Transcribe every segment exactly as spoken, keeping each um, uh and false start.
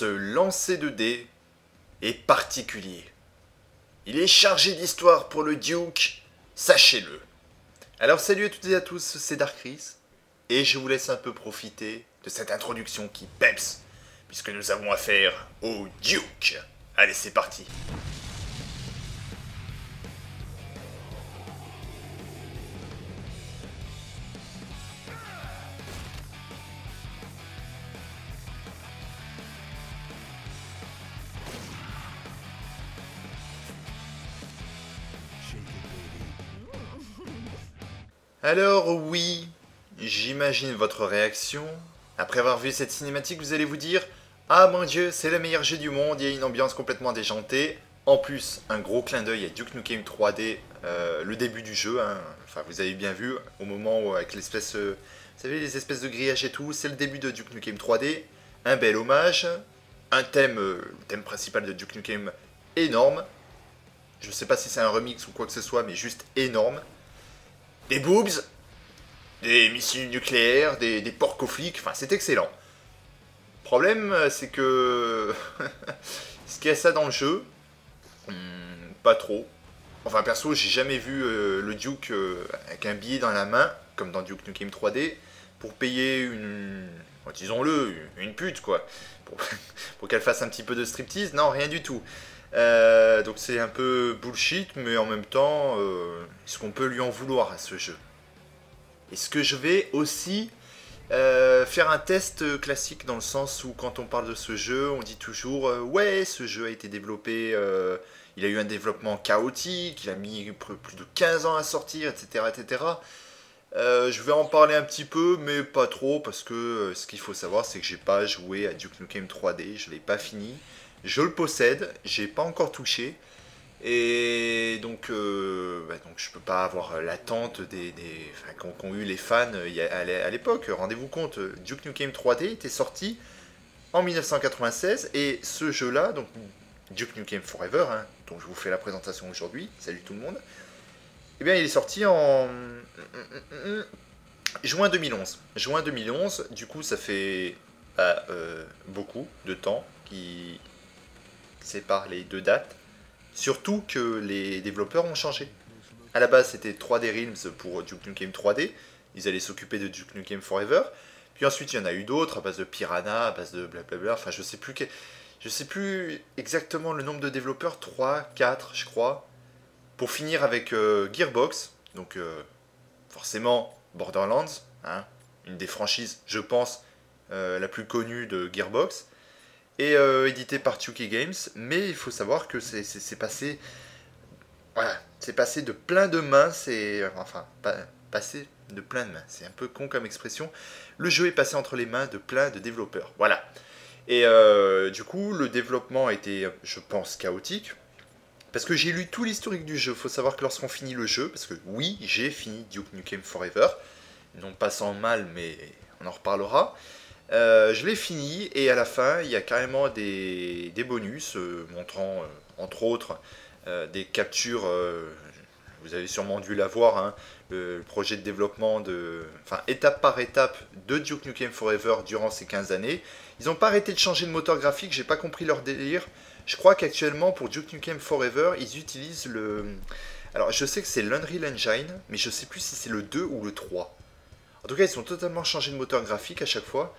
ce lancer de dés est particulier. Il est chargé d'histoire pour le Duke, sachez-le. Alors salut à toutes et à tous, c'est DarkRis, et je vous laisse un peu profiter de cette introduction qui peps, puisque nous avons affaire au Duke. Allez, c'est parti. Alors oui, j'imagine votre réaction. Après avoir vu cette cinématique, vous allez vous dire « Ah mon dieu, c'est le meilleur jeu du monde, il y a une ambiance complètement déjantée. » En plus, un gros clin d'œil à Duke Nukem trois D, euh, le début du jeu. Hein. Enfin, vous avez bien vu, au moment où, avec l'espèce, euh, vous savez, les espèces de grillages et tout, c'est le début de Duke Nukem trois D. Un bel hommage, un thème, euh, le thème principal de Duke Nukem énorme. Je ne sais pas si c'est un remix ou quoi que ce soit, mais juste énorme. Des boobs, des missiles nucléaires, des, des porcs aux flics, enfin c'est excellent. Le problème c'est que... ce qu'il y a ça dans le jeu, hmm, pas trop. Enfin perso j'ai jamais vu euh, le Duke euh, avec un billet dans la main, comme dans Duke Nukem trois D, pour payer une... disons-le, une pute quoi. Pour, pour qu'elle fasse un petit peu de striptease, non rien du tout. Euh, donc c'est un peu bullshit, mais en même temps, euh, est-ce qu'on peut lui en vouloir à ce jeu? Est-ce que je vais aussi euh, faire un test classique dans le sens où quand on parle de ce jeu, on dit toujours euh, « Ouais, ce jeu a été développé, euh, il a eu un développement chaotique, il a mis plus de quinze ans à sortir, et cetera et cetera » Euh, je vais en parler un petit peu, mais pas trop, parce que euh, ce qu'il faut savoir, c'est que j'ai pas joué à Duke Nukem trois D, je l'ai pas fini. Je le possède, j'ai pas encore touché, et donc, euh, bah donc je peux pas avoir l'attente des, des, enfin, qu'ont, qu'ont eu les fans à l'époque. Rendez-vous compte, Duke Nukem trois D était sorti en mille neuf cent quatre-vingt-seize, et ce jeu-là, donc Duke Nukem Forever, hein, dont je vous fais la présentation aujourd'hui, salut tout le monde, eh bien il est sorti en juin deux mille onze. Juin deux mille onze, du coup ça fait bah, euh, beaucoup de temps qui... sépare les deux dates, surtout que les développeurs ont changé. À la base c'était trois D Realms pour Duke Nukem trois D, ils allaient s'occuper de Duke Nukem Forever, puis ensuite il y en a eu d'autres à base de Piranha, à base de blablabla, enfin je sais plus que... je sais plus exactement le nombre de développeurs, trois, quatre je crois, pour finir avec euh, Gearbox, donc euh, forcément Borderlands, hein, une des franchises je pense euh, la plus connue de Gearbox, et euh, édité par two K Games, mais il faut savoir que c'est passé, voilà, c'est passé de plein de mains, c'est, enfin, pas, passé de plein de mains, c'est un peu con comme expression, le jeu est passé entre les mains de plein de développeurs, voilà. Et euh, du coup, le développement a été, je pense, chaotique, parce que j'ai lu tout l'historique du jeu, il faut savoir que lorsqu'on finit le jeu, parce que oui, j'ai fini Duke Nukem Forever, non pas sans mal, mais on en reparlera. Euh, je l'ai fini et à la fin il y a carrément des, des bonus euh, montrant euh, entre autres euh, des captures, euh, vous avez sûrement dû la voir, hein, le projet de développement, de, enfin étape par étape de Duke Nukem Forever durant ces quinze années. Ils n'ont pas arrêté de changer de moteur graphique, j'ai pas compris leur délire. Je crois qu'actuellement pour Duke Nukem Forever ils utilisent le... Alors je sais que c'est l'Unreal Engine mais je sais plus si c'est le deux ou le trois. En tout cas ils ont totalement changé de moteur graphique à chaque fois.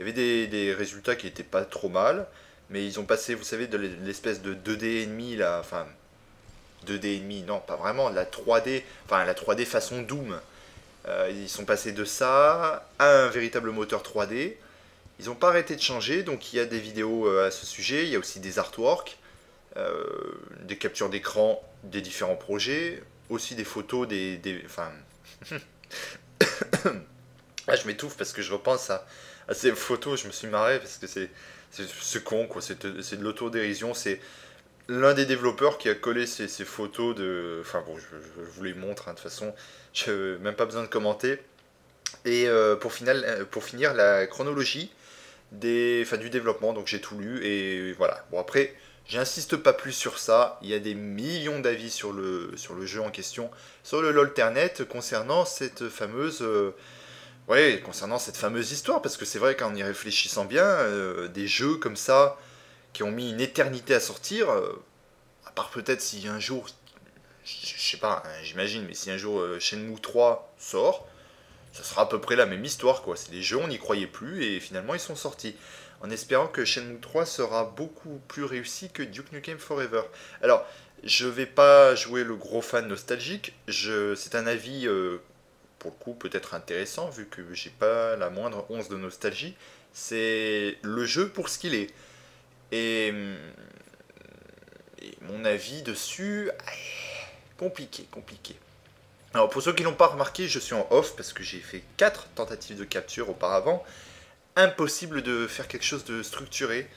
Il y avait des, des résultats qui n'étaient pas trop mal, mais ils ont passé, vous savez, de l'espèce de deux D ennemi, là, enfin, deux D ennemi, non, pas vraiment, la trois D, enfin, la trois D façon Doom. Euh, ils sont passés de ça à un véritable moteur trois D. Ils n'ont pas arrêté de changer, donc il y a des vidéos à ce sujet, il y a aussi des artworks, euh, des captures d'écran des différents projets, aussi des photos des... des enfin... Ah, je m'étouffe parce que je repense à... à ces photos, je me suis marré parce que c'est c'est con quoi, c'est de l'autodérision, c'est l'un des développeurs qui a collé ces, ces photos de... Enfin bon, je, je vous les montre, hein, de toute façon, je, même pas besoin de commenter. Et euh, pour, final, pour finir, la chronologie des, enfin, du développement, donc j'ai tout lu et voilà. Bon après, j'insiste pas plus sur ça, il y a des millions d'avis sur le, sur le jeu en question, sur le lolternet concernant cette fameuse... Euh, Oui, concernant cette fameuse histoire, parce que c'est vrai qu'en y réfléchissant bien, euh, des jeux comme ça, qui ont mis une éternité à sortir, euh, à part peut-être si un jour, je sais pas, hein, j'imagine, mais si un jour euh, Shenmue trois sort, ça sera à peu près la même histoire, quoi. C'est des jeux, on n'y croyait plus, et finalement ils sont sortis, en espérant que Shenmue trois sera beaucoup plus réussi que Duke Nukem Forever. Alors, je vais pas jouer le gros fan nostalgique, je... c'est un avis... Euh, pour le coup peut-être intéressant vu que j'ai pas la moindre once de nostalgie, c'est le jeu pour ce qu'il est. Et, et mon avis dessus, compliqué, compliqué. Alors pour ceux qui l'ont pas remarqué, je suis en off parce que j'ai fait quatre tentatives de capture auparavant. Impossible de faire quelque chose de structuré,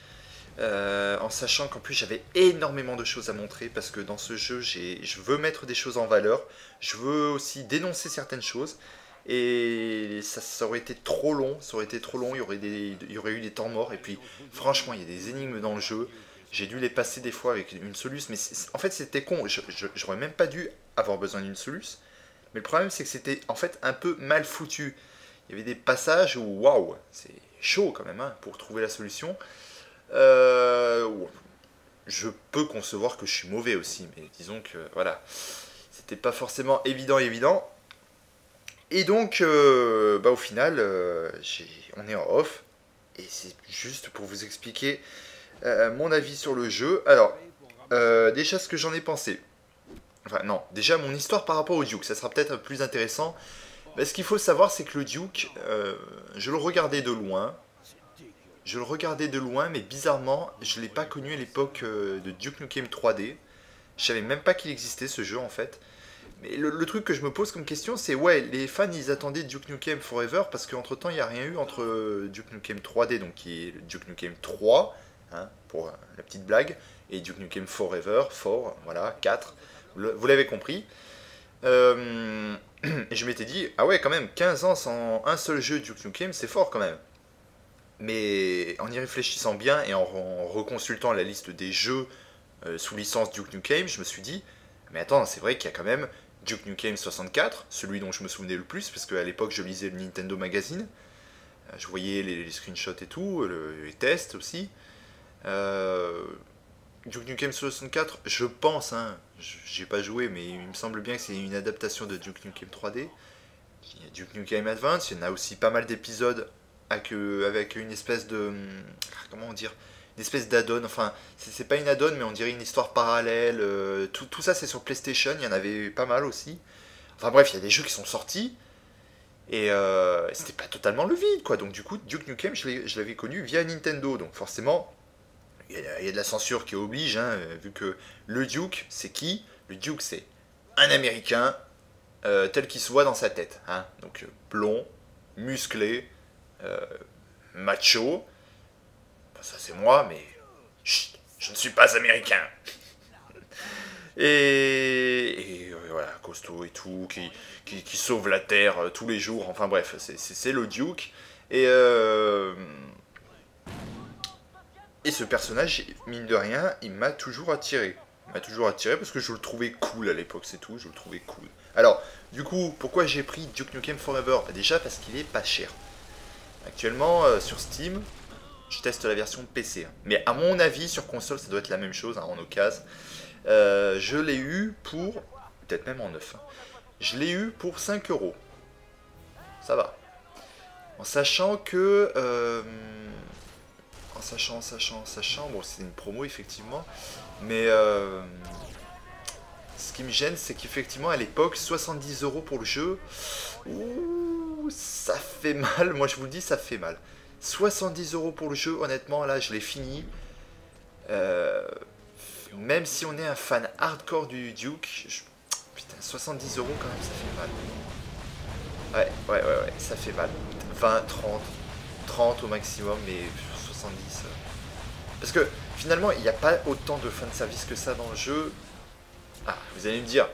euh, en sachant qu'en plus j'avais énormément de choses à montrer parce que dans ce jeu, j'ai, je veux mettre des choses en valeur. Je veux aussi dénoncer certaines choses, et ça, ça aurait été trop long, ça aurait été trop long, il y aurait, des, il y aurait eu des temps morts, et puis franchement, il y a des énigmes dans le jeu, j'ai dû les passer des fois avec une soluce, mais en fait c'était con, je, je, j'aurais même pas dû avoir besoin d'une soluce, mais le problème c'est que c'était en fait un peu mal foutu, il y avait des passages où waouh, c'est chaud quand même hein, pour trouver la solution, euh, je peux concevoir que je suis mauvais aussi, mais disons que voilà... C'était pas forcément évident, évident. Et donc, euh, bah au final, euh, on est en off. Et c'est juste pour vous expliquer euh, mon avis sur le jeu. Alors, euh, déjà ce que j'en ai pensé. Enfin non, déjà mon histoire par rapport au Duke. Ça sera peut-être plus intéressant. Mais ce qu'il faut savoir, c'est que le Duke, euh, je le regardais de loin. Je le regardais de loin, mais bizarrement, je ne l'ai pas connu à l'époque euh, de Duke Nukem trois D. Je savais même pas qu'il existait ce jeu en fait. Mais le, le truc que je me pose comme question, c'est ouais, les fans ils attendaient Duke Nukem Forever parce qu'entre temps il n'y a rien eu entre euh, Duke Nukem trois D, donc qui est Duke Nukem trois, hein, pour euh, la petite blague, et Duke Nukem Forever, quatre, voilà, quatre, le, vous l'avez compris. Euh, et je m'étais dit, ah ouais, quand même, quinze ans sans un seul jeu Duke Nukem, c'est fort quand même. Mais en y réfléchissant bien et en, en reconsultant la liste des jeux Euh, sous licence Duke Nukem, je me suis dit, mais attends, c'est vrai qu'il y a quand même Duke Nukem soixante-quatre, celui dont je me souvenais le plus, parce qu'à l'époque je lisais le Nintendo Magazine, euh, je voyais les, les screenshots et tout, le, les tests aussi. Euh, Duke Nukem soixante-quatre, je pense, hein, j'ai pas joué, mais il me semble bien que c'est une adaptation de Duke Nukem trois D. Il y a Duke Nukem Advance, il y en a aussi pas mal d'épisodes avec, euh, avec une espèce de... comment dire, une espèce d'add-on, enfin, c'est pas une add-on, mais on dirait une histoire parallèle, euh, tout, tout ça c'est sur PlayStation, il y en avait pas mal aussi. Enfin bref, il y a des jeux qui sont sortis, et euh, c'était pas totalement le vide, quoi. Donc du coup, Duke Nukem, je l'avais connu via Nintendo, donc forcément, il y a, y a de la censure qui oblige, hein, vu que le Duke, c'est qui? Le Duke, c'est un Américain, euh, tel qu'il se voit dans sa tête, hein. Donc blond, musclé, euh, macho... Ça c'est moi, mais chut, je ne suis pas américain. Et, et voilà, costaud et tout, qui, qui, qui sauve la terre tous les jours. Enfin bref, c'est le Duke. Et, euh, et ce personnage, mine de rien, il m'a toujours attiré. Il m'a toujours attiré parce que je le trouvais cool à l'époque, c'est tout. Je le trouvais cool. Alors, du coup, pourquoi j'ai pris Duke Nukem Forever? Déjà parce qu'il est pas cher. Actuellement, euh, sur Steam... Je teste la version P C, mais à mon avis sur console ça doit être la même chose hein, en occasion. Euh, je l'ai eu pour, peut-être même en neuf, hein. Je l'ai eu pour cinq euros, ça va. En sachant que, euh, en sachant, en sachant, en sachant, bon c'est une promo effectivement, mais euh, ce qui me gêne c'est qu'effectivement à l'époque soixante-dix euros pour le jeu, ouh, ça fait mal, moi je vous le dis ça fait mal. soixante-dix euros pour le jeu, honnêtement, là, je l'ai fini. Euh, même si on est un fan hardcore du Duke, je... putain, soixante-dix euros quand même, ça fait mal. Ouais, ouais, ouais, ouais, ça fait mal. vingt, trente, trente au maximum, mais soixante-dix. Euh... Parce que, finalement, il n'y a pas autant de fanservice que ça dans le jeu. Ah, vous allez me dire,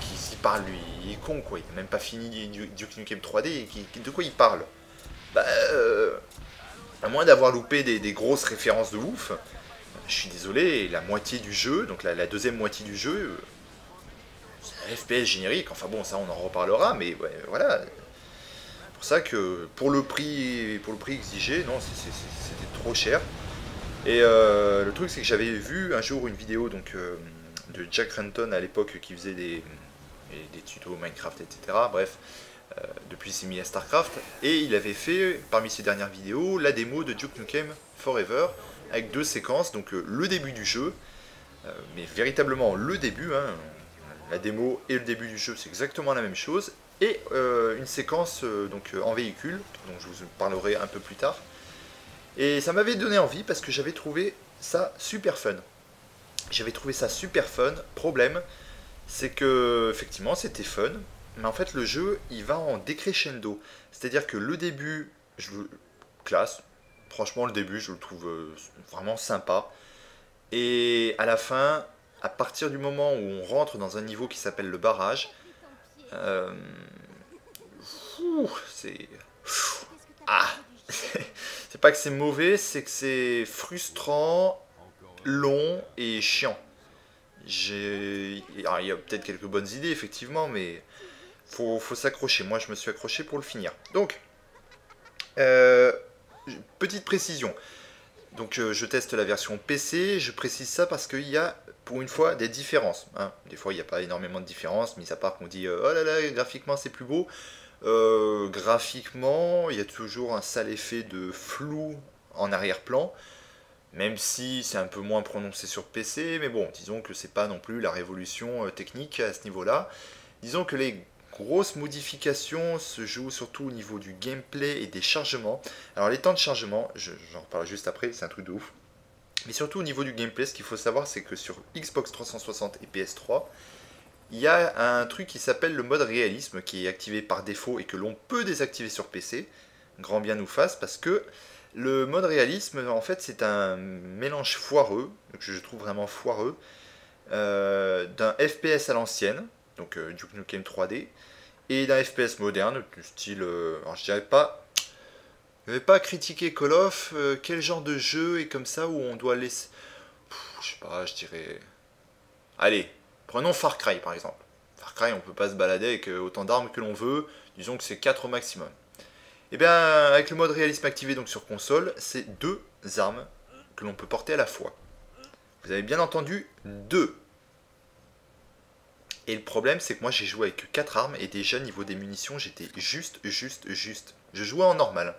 qui s'y parle, lui, il est con, quoi. Il n'a même pas fini Duke Nukem trois D, de quoi il parle? Bah, euh, à moins d'avoir loupé des, des grosses références de ouf, je suis désolé, la moitié du jeu, donc la, la deuxième moitié du jeu, c'est un F P S générique, enfin bon, ça on en reparlera, mais ouais, voilà. pour ça que pour le prix, pour le prix exigé, non, c'était trop cher. Et euh, le truc, c'est que j'avais vu un jour une vidéo donc, euh, de Jack Renton à l'époque qui faisait des, des tutos Minecraft, et cetera. Bref, euh, depuis il s'est mis à Starcraft. Et il avait fait, parmi ses dernières vidéos, la démo de Duke Nukem Forever avec deux séquences. Donc euh, le début du jeu, euh, mais véritablement le début. Hein, la démo et le début du jeu, c'est exactement la même chose. Et euh, une séquence euh, donc, euh, en véhicule, dont je vous parlerai un peu plus tard. Et ça m'avait donné envie parce que j'avais trouvé ça super fun. J'avais trouvé ça super fun. Problème, c'est que effectivement c'était fun, mais en fait le jeu il va en décrescendo. C'est-à-dire que le début, je le classe. Franchement le début je le trouve vraiment sympa. Et à la fin, à partir du moment où on rentre dans un niveau qui s'appelle le barrage, euh... c'est... Ah c'est pas que c'est mauvais, c'est que c'est frustrant, long et chiant. J'ai... Alors, il y a peut-être quelques bonnes idées, effectivement, mais faut, faut s'accrocher. Moi, je me suis accroché pour le finir. Donc, euh, petite précision. Donc, euh, je teste la version P C. Je précise ça parce qu'il y a, pour une fois, des différences. Hein. Des fois, il n'y a pas énormément de différences, mis à part qu'on dit euh, « Oh là là, graphiquement, c'est plus beau ». Euh, graphiquement, il y a toujours un sale effet de flou en arrière-plan, même si c'est un peu moins prononcé sur P C, mais bon, disons que c'est pas non plus la révolution technique à ce niveau-là. Disons que les grosses modifications se jouent surtout au niveau du gameplay et des chargements. Alors les temps de chargement, j'en reparle juste après, c'est un truc de ouf. Mais surtout au niveau du gameplay, ce qu'il faut savoir, c'est que sur Xbox trois cent soixante et P S trois, il y a un truc qui s'appelle le mode réalisme, qui est activé par défaut et que l'on peut désactiver sur P C, grand bien nous fasse, parce que le mode réalisme, en fait, c'est un mélange foireux, que je trouve vraiment foireux, euh, d'un F P S à l'ancienne, donc euh, Duke Nukem trois D, et d'un F P S moderne, du style... Euh, alors je dirais pas... Je vais pas critiquer Call of, euh, quel genre de jeu est comme ça, où on doit laisser... Pff, je sais pas, je dirais... Allez, prenons Far Cry par exemple. Far Cry, on peut pas se balader avec autant d'armes que l'on veut, disons que c'est quatre au maximum. Et bien avec le mode réalisme activé donc sur console, c'est deux armes que l'on peut porter à la fois. Vous avez bien entendu, deux. Et le problème c'est que moi j'ai joué avec quatre armes et déjà niveau des munitions j'étais juste, juste, juste. Je jouais en normal,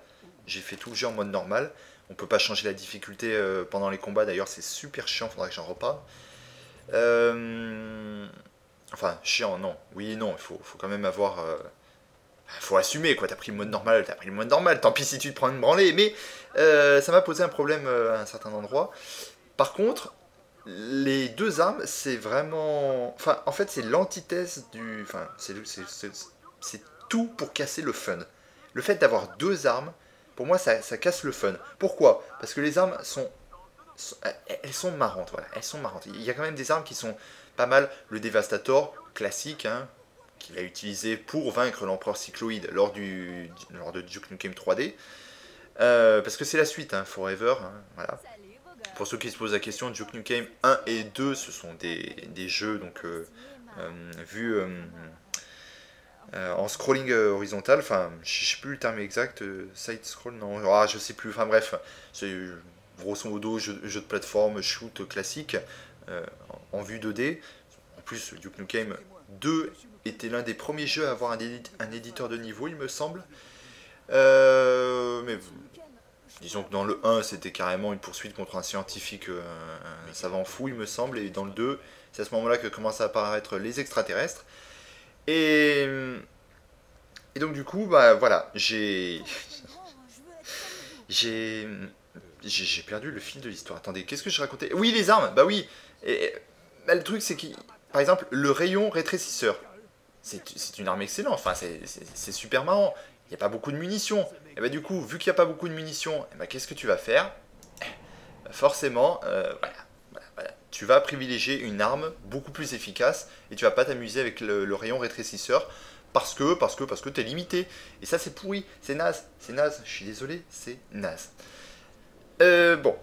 j'ai fait tout le jeu en mode normal, on peut pas changer la difficulté pendant les combats d'ailleurs c'est super chiant, faudra que j'en reparle. Euh... Enfin, chiant, non. Oui, non, il faut, faut quand même avoir... Euh... Faut assumer, quoi. T'as pris le mode normal, t'as pris le mode normal. Tant pis si tu te prends une branlée. Mais euh, ça m'a posé un problème euh, à un certain endroit. Par contre, les deux armes, c'est vraiment... Enfin, en fait, c'est l'antithèse du... Enfin, c'est tout pour casser le fun. Le fait d'avoir deux armes, pour moi, ça, ça casse le fun. Pourquoi? Parce que les armes sont... Elles sont marrantes, voilà, elles sont marrantes. Il y a quand même des armes qui sont pas mal. Le Dévastator, classique, hein, qu'il a utilisé pour vaincre l'Empereur Cycloïde lors, du, lors de Duke Nukem trois D. Euh, parce que c'est la suite, hein, Forever. Hein, voilà. Pour ceux qui se posent la question, Duke Nukem un et deux, ce sont des, des jeux donc, euh, euh, vus euh, euh, en scrolling horizontal. Enfin, je sais plus le terme exact, euh, side-scroll, non, ah, je sais plus. Enfin bref, c'est... Grosso modo, jeu, jeu de plateforme, shoot classique, euh, en, en vue deux D. En plus, Duke Nukem deux était l'un des premiers jeux à avoir un, édite, un éditeur de niveau, il me semble. Euh, mais disons que dans le un, c'était carrément une poursuite contre un scientifique, euh, un savant fou, il me semble. Et dans le deux, c'est à ce moment-là que commencent à apparaître les extraterrestres. Et, et donc, du coup, bah voilà, j'ai... j'ai... J'ai perdu le fil de l'histoire. Attendez, qu'est-ce que je racontais? Oui, les armes, bah oui. Et, bah, le truc, c'est que, par exemple, le rayon rétrécisseur, c'est une arme excellente. Enfin, c'est super marrant. Il n'y a pas beaucoup de munitions. Et bah, du coup, vu qu'il n'y a pas beaucoup de munitions, bah, qu'est-ce que tu vas faire? Bah, forcément, euh, voilà, voilà, voilà. Tu vas privilégier une arme beaucoup plus efficace et tu vas pas t'amuser avec le, le rayon rétrécisseur parce que, parce que, parce que t'es limité. Et ça, c'est pourri, c'est naze, c'est naze. Je suis désolé, c'est naze. Euh, bon,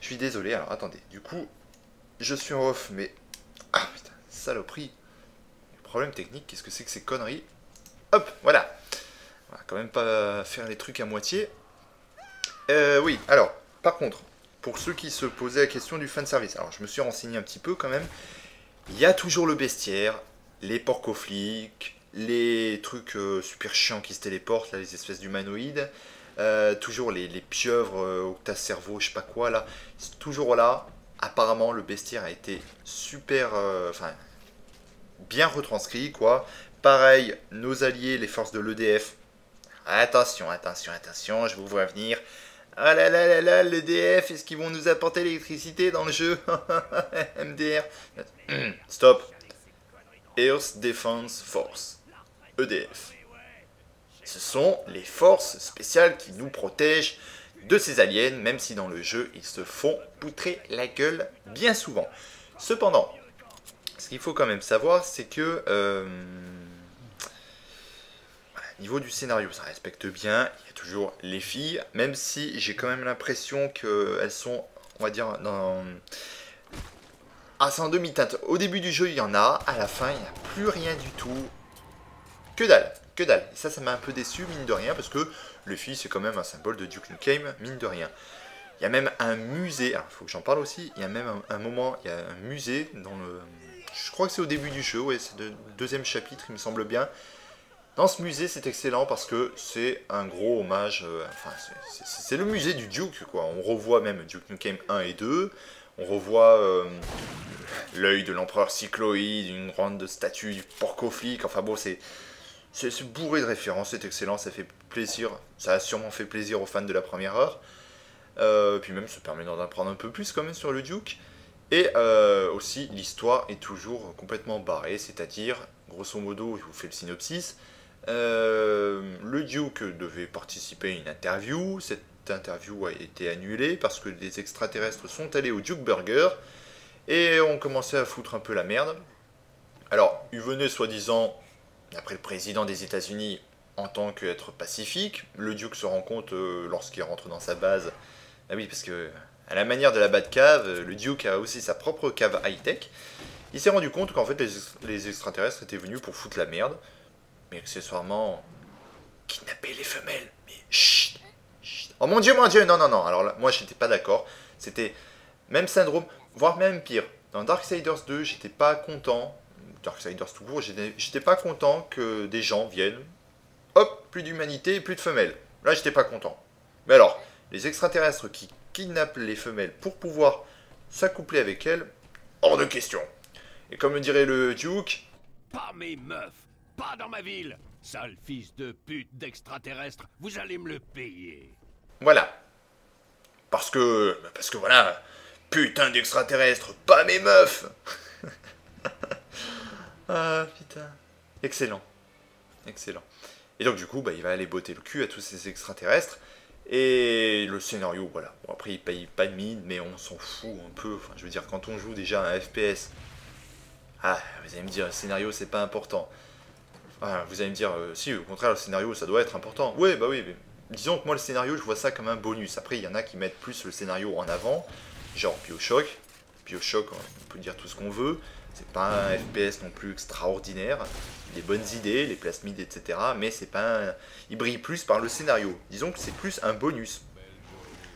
je suis désolé, alors attendez, du coup, je suis en off, mais... Ah putain, saloperie. Problème technique, qu'est-ce que c'est que ces conneries? Hop, voilà. On va quand même pas faire les trucs à moitié. Euh, oui, alors, par contre, pour ceux qui se posaient la question du fanservice, alors je me suis renseigné un petit peu quand même. Il y a toujours le bestiaire, les porcs flics, les trucs euh, super chiants qui se téléportent, là, les espèces d'humanoïdes, euh, toujours les, les pieuvres, euh, octa-cerveau, je sais pas quoi, là, c'est toujours là. Apparemment, le bestiaire a été super, euh, enfin, bien retranscrit, quoi. Pareil, nos alliés, les forces de l'E D F, attention, attention, attention, je vous vois venir. Ah là là là là, l'E D F, est-ce qu'ils vont nous apporter l'électricité dans le jeu? M D R. Stop. Earth Defense Force. E D F. Ce sont les forces spéciales qui nous protègent de ces aliens, même si dans le jeu, ils se font poutrer la gueule bien souvent. Cependant, ce qu'il faut quand même savoir, c'est que... Euh, niveau du scénario, ça respecte bien, il y a toujours les filles, même si j'ai quand même l'impression qu'elles sont, on va dire, dans... Ah, c'est en demi-teinte. Au début du jeu, il y en a, à la fin, il n'y a plus rien du tout. Que dalle, que dalle. Et ça, ça m'a un peu déçu, mine de rien, parce que les filles, c'est quand même un symbole de Duke Nukem, mine de rien. Il y a même un musée, alors il faut que j'en parle aussi, il y a même un, un moment, il y a un musée dans le... Je crois que c'est au début du jeu, ouais, c'est le deuxième chapitre, il me semble bien. Dans ce musée, c'est excellent parce que c'est un gros hommage, euh, enfin, c'est le musée du Duke, quoi. On revoit même Duke Nukem un et deux, on revoit euh, l'œil de l'empereur cycloïde, une grande statue du porc-flic, enfin bon, c'est bourré de références, c'est excellent, ça fait plaisir, ça a sûrement fait plaisir aux fans de la première heure, euh, puis même ça permet d'en apprendre un peu plus quand même sur le Duke, et euh, aussi l'histoire est toujours complètement barrée, c'est-à-dire, grosso modo, je vous fais le synopsis. Euh, le Duke devait participer à une interview. Cette interview a été annulée parce que des extraterrestres sont allés au Duke Burger et ont commencé à foutre un peu la merde. Alors, il venait soi-disant, après le président des États-Unis en tant qu'être pacifique. Le Duke se rend compte euh, lorsqu'il rentre dans sa base. Ah oui, parce que à la manière de la Batcave, le Duke a aussi sa propre cave high-tech. Il s'est rendu compte qu'en fait les, les extraterrestres étaient venus pour foutre la merde. Mais accessoirement, kidnapper les femelles. Mais chut, chut. Oh mon dieu, mon dieu, non, non, non. Alors là, moi, j'étais pas d'accord. C'était même syndrome, voire même pire. Dans Dark Siders deux, j'étais pas content. Dark Siders tout court, j'étais pas content que des gens viennent. Hop, plus d'humanité et plus de femelles. Là, j'étais pas content. Mais alors, les extraterrestres qui kidnappent les femelles pour pouvoir s'accoupler avec elles, hors de question. Et comme me dirait le Duke, pas mes meufs. Pas dans ma ville, sale fils de pute d'extraterrestre, vous allez me le payer. Voilà. Parce que, parce que voilà, putain d'extraterrestre, pas mes meufs. Ah putain, excellent, excellent. Et donc du coup, bah, il va aller botter le cul à tous ces extraterrestres. Et le scénario, voilà. Bon après, il paye pas de mine, mais on s'en fout un peu. Enfin, je veux dire, quand on joue déjà un F P S, ah, vous allez me dire, le scénario, c'est pas important. Ah, vous allez me dire, euh, si, au contraire, le scénario, ça doit être important. Oui, bah oui, mais disons que moi, le scénario, je vois ça comme un bonus. Après, il y en a qui mettent plus le scénario en avant, genre BioShock. BioShock, on peut dire tout ce qu'on veut. C'est pas un F P S non plus extraordinaire. Les bonnes idées, les plasmides, et cetera. Mais c'est pas un... il brille plus par le scénario. Disons que c'est plus un bonus.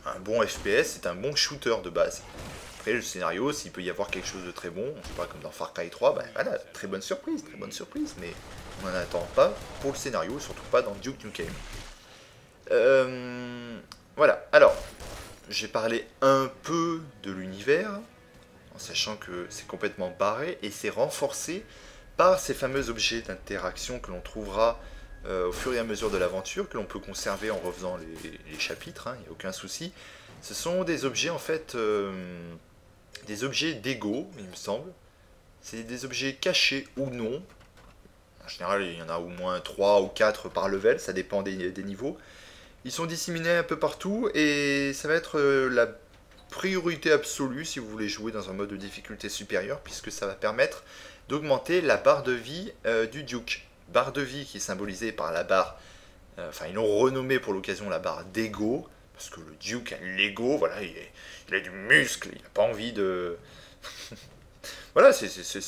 Un bon F P S, c'est un bon shooter de base. Après, le scénario, s'il peut y avoir quelque chose de très bon, on sait pas, comme dans Far Cry trois, bah voilà, très bonne surprise, très bonne surprise, mais on n'en attend pas pour le scénario, surtout pas dans Duke Nukem. Euh, voilà, alors, j'ai parlé un peu de l'univers, en sachant que c'est complètement barré, et c'est renforcé par ces fameux objets d'interaction que l'on trouvera euh, au fur et à mesure de l'aventure, que l'on peut conserver en refaisant les, les chapitres, hein, y a aucun souci. Ce sont des objets, en fait... Euh, des objets d'ego, il me semble. C'est des objets cachés ou non. En général, il y en a au moins trois ou quatre par level, ça dépend des, des niveaux. Ils sont disséminés un peu partout et ça va être la priorité absolue si vous voulez jouer dans un mode de difficulté supérieur, puisque ça va permettre d'augmenter la barre de vie euh, du Duke. Barre de vie qui est symbolisée par la barre, euh, enfin ils l'ont renommée pour l'occasion la barre d'ego. Parce que le Duke a l'ego, voilà, il, est, il a du muscle, il n'a pas envie de... voilà, c'est, c'est, c'est,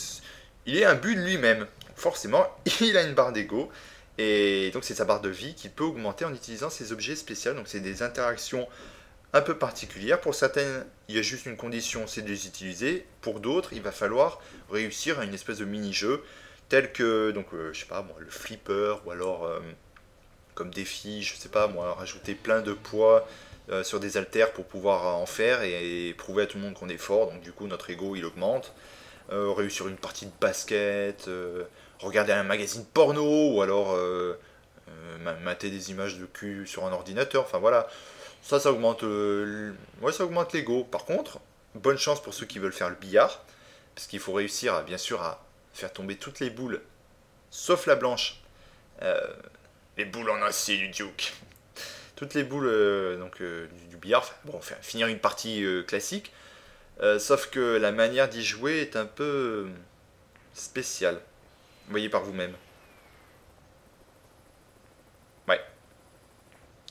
il est un but de lui-même. Forcément, il a une barre d'ego. Et donc c'est sa barre de vie qui peut augmenter en utilisant ses objets spéciaux. Donc c'est des interactions un peu particulières. Pour certaines, il y a juste une condition, c'est de les utiliser. Pour d'autres, il va falloir réussir à une espèce de mini-jeu tel que, donc, euh, je sais pas, bon, le flipper, ou alors euh, comme défi, je sais pas, moi, rajouter plein de poids euh, sur des haltères pour pouvoir en faire et, et prouver à tout le monde qu'on est fort. Donc du coup, notre ego, il augmente. Euh, réussir une partie de basket, euh, regarder un magazine porno, ou alors euh, euh, mater des images de cul sur un ordinateur. Enfin voilà, ça, ça augmente, euh, ouais, ça augmente l'ego. Par contre, bonne chance pour ceux qui veulent faire le billard, parce qu'il faut réussir, à, bien sûr, à faire tomber toutes les boules, sauf la blanche, euh, les boules en acier du Duke, toutes les boules euh, donc, euh, du, du billard. Bon, enfin, finir une partie euh, classique. Euh, sauf que la manière d'y jouer est un peu spéciale. Voyez par vous-même. Ouais.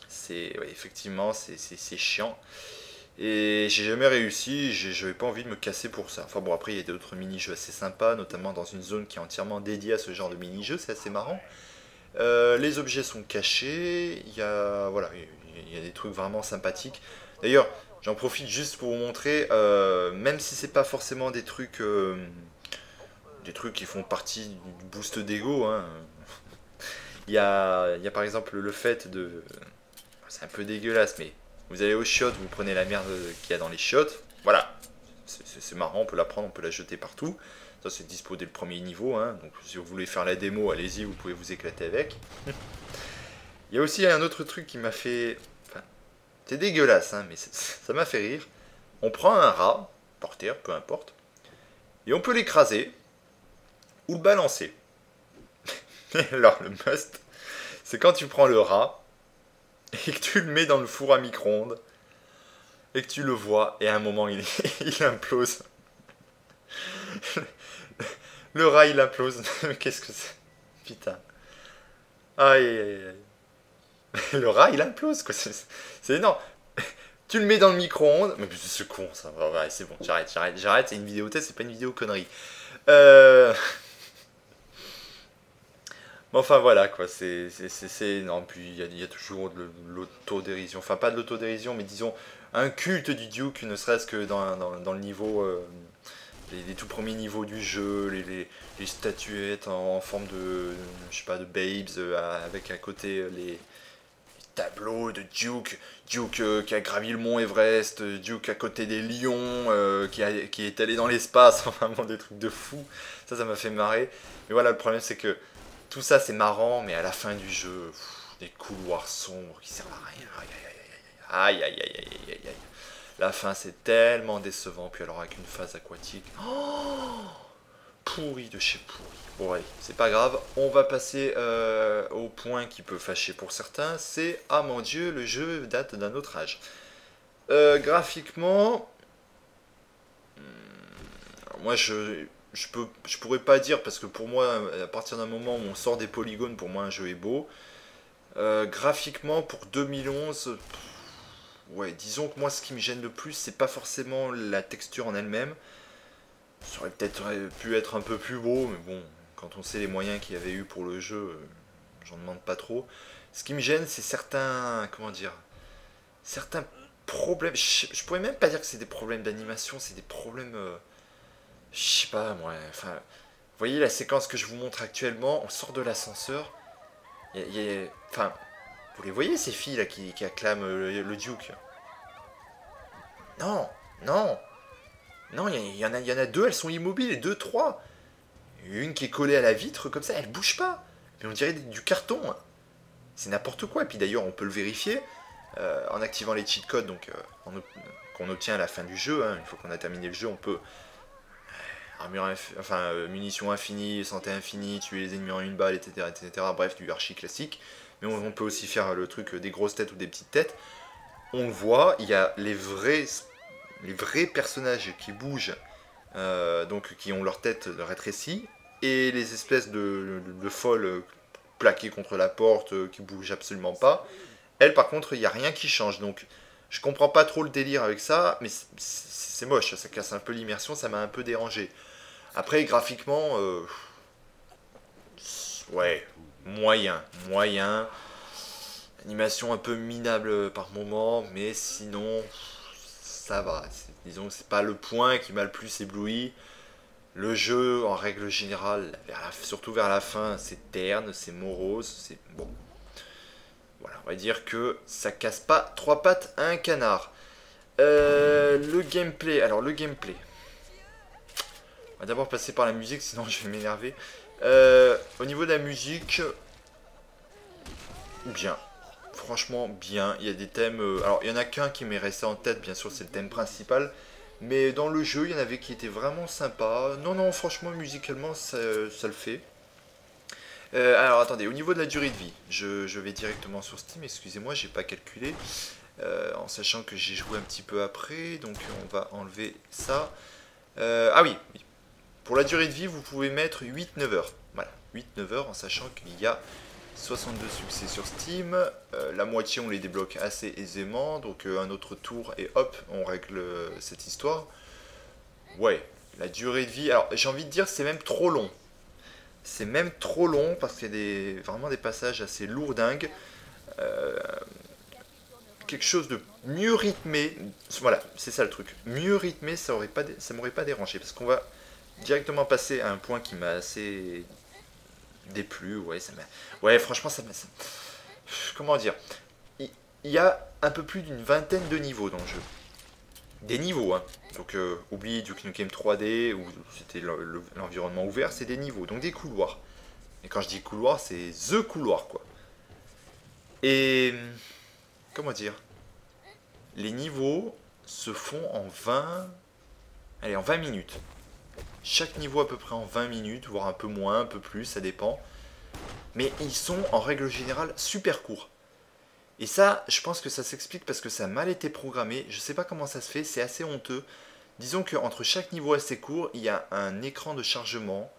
C'est ouais, effectivement, c'est chiant. Et j'ai jamais réussi, j'avais pas envie de me casser pour ça. Enfin bon, après, il y a d'autres mini-jeux assez sympas, notamment dans une zone qui est entièrement dédiée à ce genre de mini-jeu, c'est assez marrant. Euh, les objets sont cachés, il y a, voilà, il y a des trucs vraiment sympathiques. D'ailleurs, j'en profite juste pour vous montrer, euh, même si c'est pas forcément des trucs, euh, des trucs qui font partie du boost d'ego, hein. il, y a, il y a par exemple le fait de, c'est un peu dégueulasse, mais vous allez aux chiottes, vous prenez la merde qu'il y a dans les chiottes, voilà, c'est marrant, on peut la prendre, on peut la jeter partout, ça c'est dispo dès le premier niveau, hein. Donc si vous voulez faire la démo, allez-y, vous pouvez vous éclater avec. Il y a aussi un autre truc qui m'a fait... C'est dégueulasse, hein, mais ça m'a fait rire. On prend un rat, par terre, peu importe, et on peut l'écraser ou le balancer. Alors, le must, c'est quand tu prends le rat et que tu le mets dans le four à micro-ondes et que tu le vois, et à un moment, il, il implose. Le, le rat, il implose. Qu'est-ce que c'est? Putain. Aïe, aïe, aïe. Le rat, il implose, quoi. C'est énorme. Tu le mets dans le micro-ondes. Mais c'est con, ça. Ouais, c'est bon, j'arrête, j'arrête, j'arrête. C'est une vidéo test, c'est pas une vidéo connerie. Euh... Mais enfin, voilà, quoi. C'est énorme. Puis, il y, y a toujours de l'autodérision. Enfin, pas de l'autodérision, mais disons, un culte du Duke, ne serait-ce que dans, dans, dans le niveau... Euh, les, les tout premiers niveaux du jeu, les, les, les statuettes en, en forme de... Je sais pas, de babes, euh, avec à côté les... tableau de Duke, Duke euh, qui a gravi le mont Everest, Duke à côté des lions, euh, qui, a, qui est allé dans l'espace, vraiment des trucs de fou. Ça, ça m'a fait marrer. Mais voilà, le problème, c'est que tout ça, c'est marrant, mais à la fin du jeu, pff, des couloirs sombres qui servent à rien. Aïe, aïe, aïe, aïe, aïe, aïe, aïe. La fin, c'est tellement décevant. Puis alors, avec une phase aquatique... Oh, pourri de chez pourri. Bon allez, c'est pas grave, on va passer euh, au point qui peut fâcher pour certains, c'est ah mon dieu, le jeu date d'un autre âge. Euh, graphiquement, alors moi je, je, peux, je pourrais pas dire, parce que pour moi, à partir d'un moment où on sort des polygones, pour moi un jeu est beau. Euh, graphiquement, pour deux mille onze, pff, ouais, disons que moi ce qui me gêne le plus, c'est pas forcément la texture en elle-même. Ça aurait peut-être pu être un peu plus beau, mais bon, quand on sait les moyens qu'il y avait eu pour le jeu, euh, j'en demande pas trop. Ce qui me gêne, c'est certains, comment dire, certains problèmes, je, je pourrais même pas dire que c'est des problèmes d'animation, c'est des problèmes, euh, je sais pas moi, enfin, vous voyez la séquence que je vous montre actuellement, on sort de l'ascenseur, enfin, vous les voyez ces filles là qui, qui acclament le, le Duke? Non, non. Non, il y, y, y en a deux, elles sont immobiles, et deux, trois. Une qui est collée à la vitre, comme ça, elle bouge pas. Mais on dirait du carton. C'est n'importe quoi. Et puis d'ailleurs, on peut le vérifier euh, en activant les cheat codes euh, qu'on obtient à la fin du jeu. Hein. Une fois qu'on a terminé le jeu, on peut... Armure inf... enfin, euh, munitions infinies, santé infinie, tuer les ennemis en une balle, et cetera, et cetera. Bref, du archi classique. Mais on, on peut aussi faire le truc des grosses têtes ou des petites têtes. On le voit, il y a les vrais... les vrais personnages qui bougent, euh, donc qui ont leur tête rétrécie, et les espèces de, de, de folles plaquées contre la porte, euh, qui bougent absolument pas. Elles, par contre, il n'y a rien qui change, donc je comprends pas trop le délire avec ça, mais c'est moche, ça casse un peu l'immersion, ça m'a un peu dérangé. Après, graphiquement, euh, ouais, moyen, moyen. Animation un peu minable par moment, mais sinon, ça va. Disons que c'est pas le point qui m'a le plus ébloui. Le jeu, en règle générale, vers la, surtout vers la fin, c'est terne, c'est morose, c'est bon. Voilà, on va dire que ça casse pas trois pattes à un canard. Euh, le gameplay, alors le gameplay. On va d'abord passer par la musique, sinon je vais m'énerver. Euh, au niveau de la musique, bien. Franchement, bien. Il y a des thèmes... Euh, alors, il n'y en a qu'un qui m'est resté en tête, bien sûr, c'est le thème principal. Mais dans le jeu, il y en avait qui étaient vraiment sympas. Non, non, franchement, musicalement, ça, ça le fait. Euh, alors, attendez, au niveau de la durée de vie, je, je vais directement sur Steam. Excusez-moi, j'ai pas calculé. Euh, en sachant que j'ai joué un petit peu après, donc on va enlever ça. Euh, ah oui, oui. Pour la durée de vie, vous pouvez mettre huit neuf heures. Voilà, huit neuf heures en sachant qu'il y a soixante-deux succès sur Steam. Euh, la moitié, on les débloque assez aisément. Donc euh, un autre tour et hop, on règle euh, cette histoire. Ouais, la durée de vie... Alors, j'ai envie de dire c'est même trop long. C'est même trop long parce qu'il y a des, vraiment des passages assez lourdingues. Euh... quelque chose de mieux rythmé, voilà, c'est ça le truc, mieux rythmé, ça aurait pas, ça m'aurait pas dérangé, parce qu'on va directement passer à un point qui m'a assez déplu, ouais, ça m'a, ouais, franchement, ça m'a, ça... comment dire, il y a un peu plus d'une vingtaine de niveaux dans le jeu, des niveaux, hein, donc euh, oubliez Duke Nukem trois D, où c'était l'environnement ouvert, c'est des niveaux, donc des couloirs, et quand je dis couloir, c'est THE couloir, quoi, et... Comment dire? Les niveaux se font en vingt... Allez, en vingt minutes. Chaque niveau à peu près en vingt minutes, voire un peu moins, un peu plus, ça dépend. Mais ils sont, en règle générale, super courts. Et ça, je pense que ça s'explique parce que ça a mal été programmé. Je sais pas comment ça se fait, c'est assez honteux. Disons qu'entre chaque niveau assez court, il y a un écran de chargement.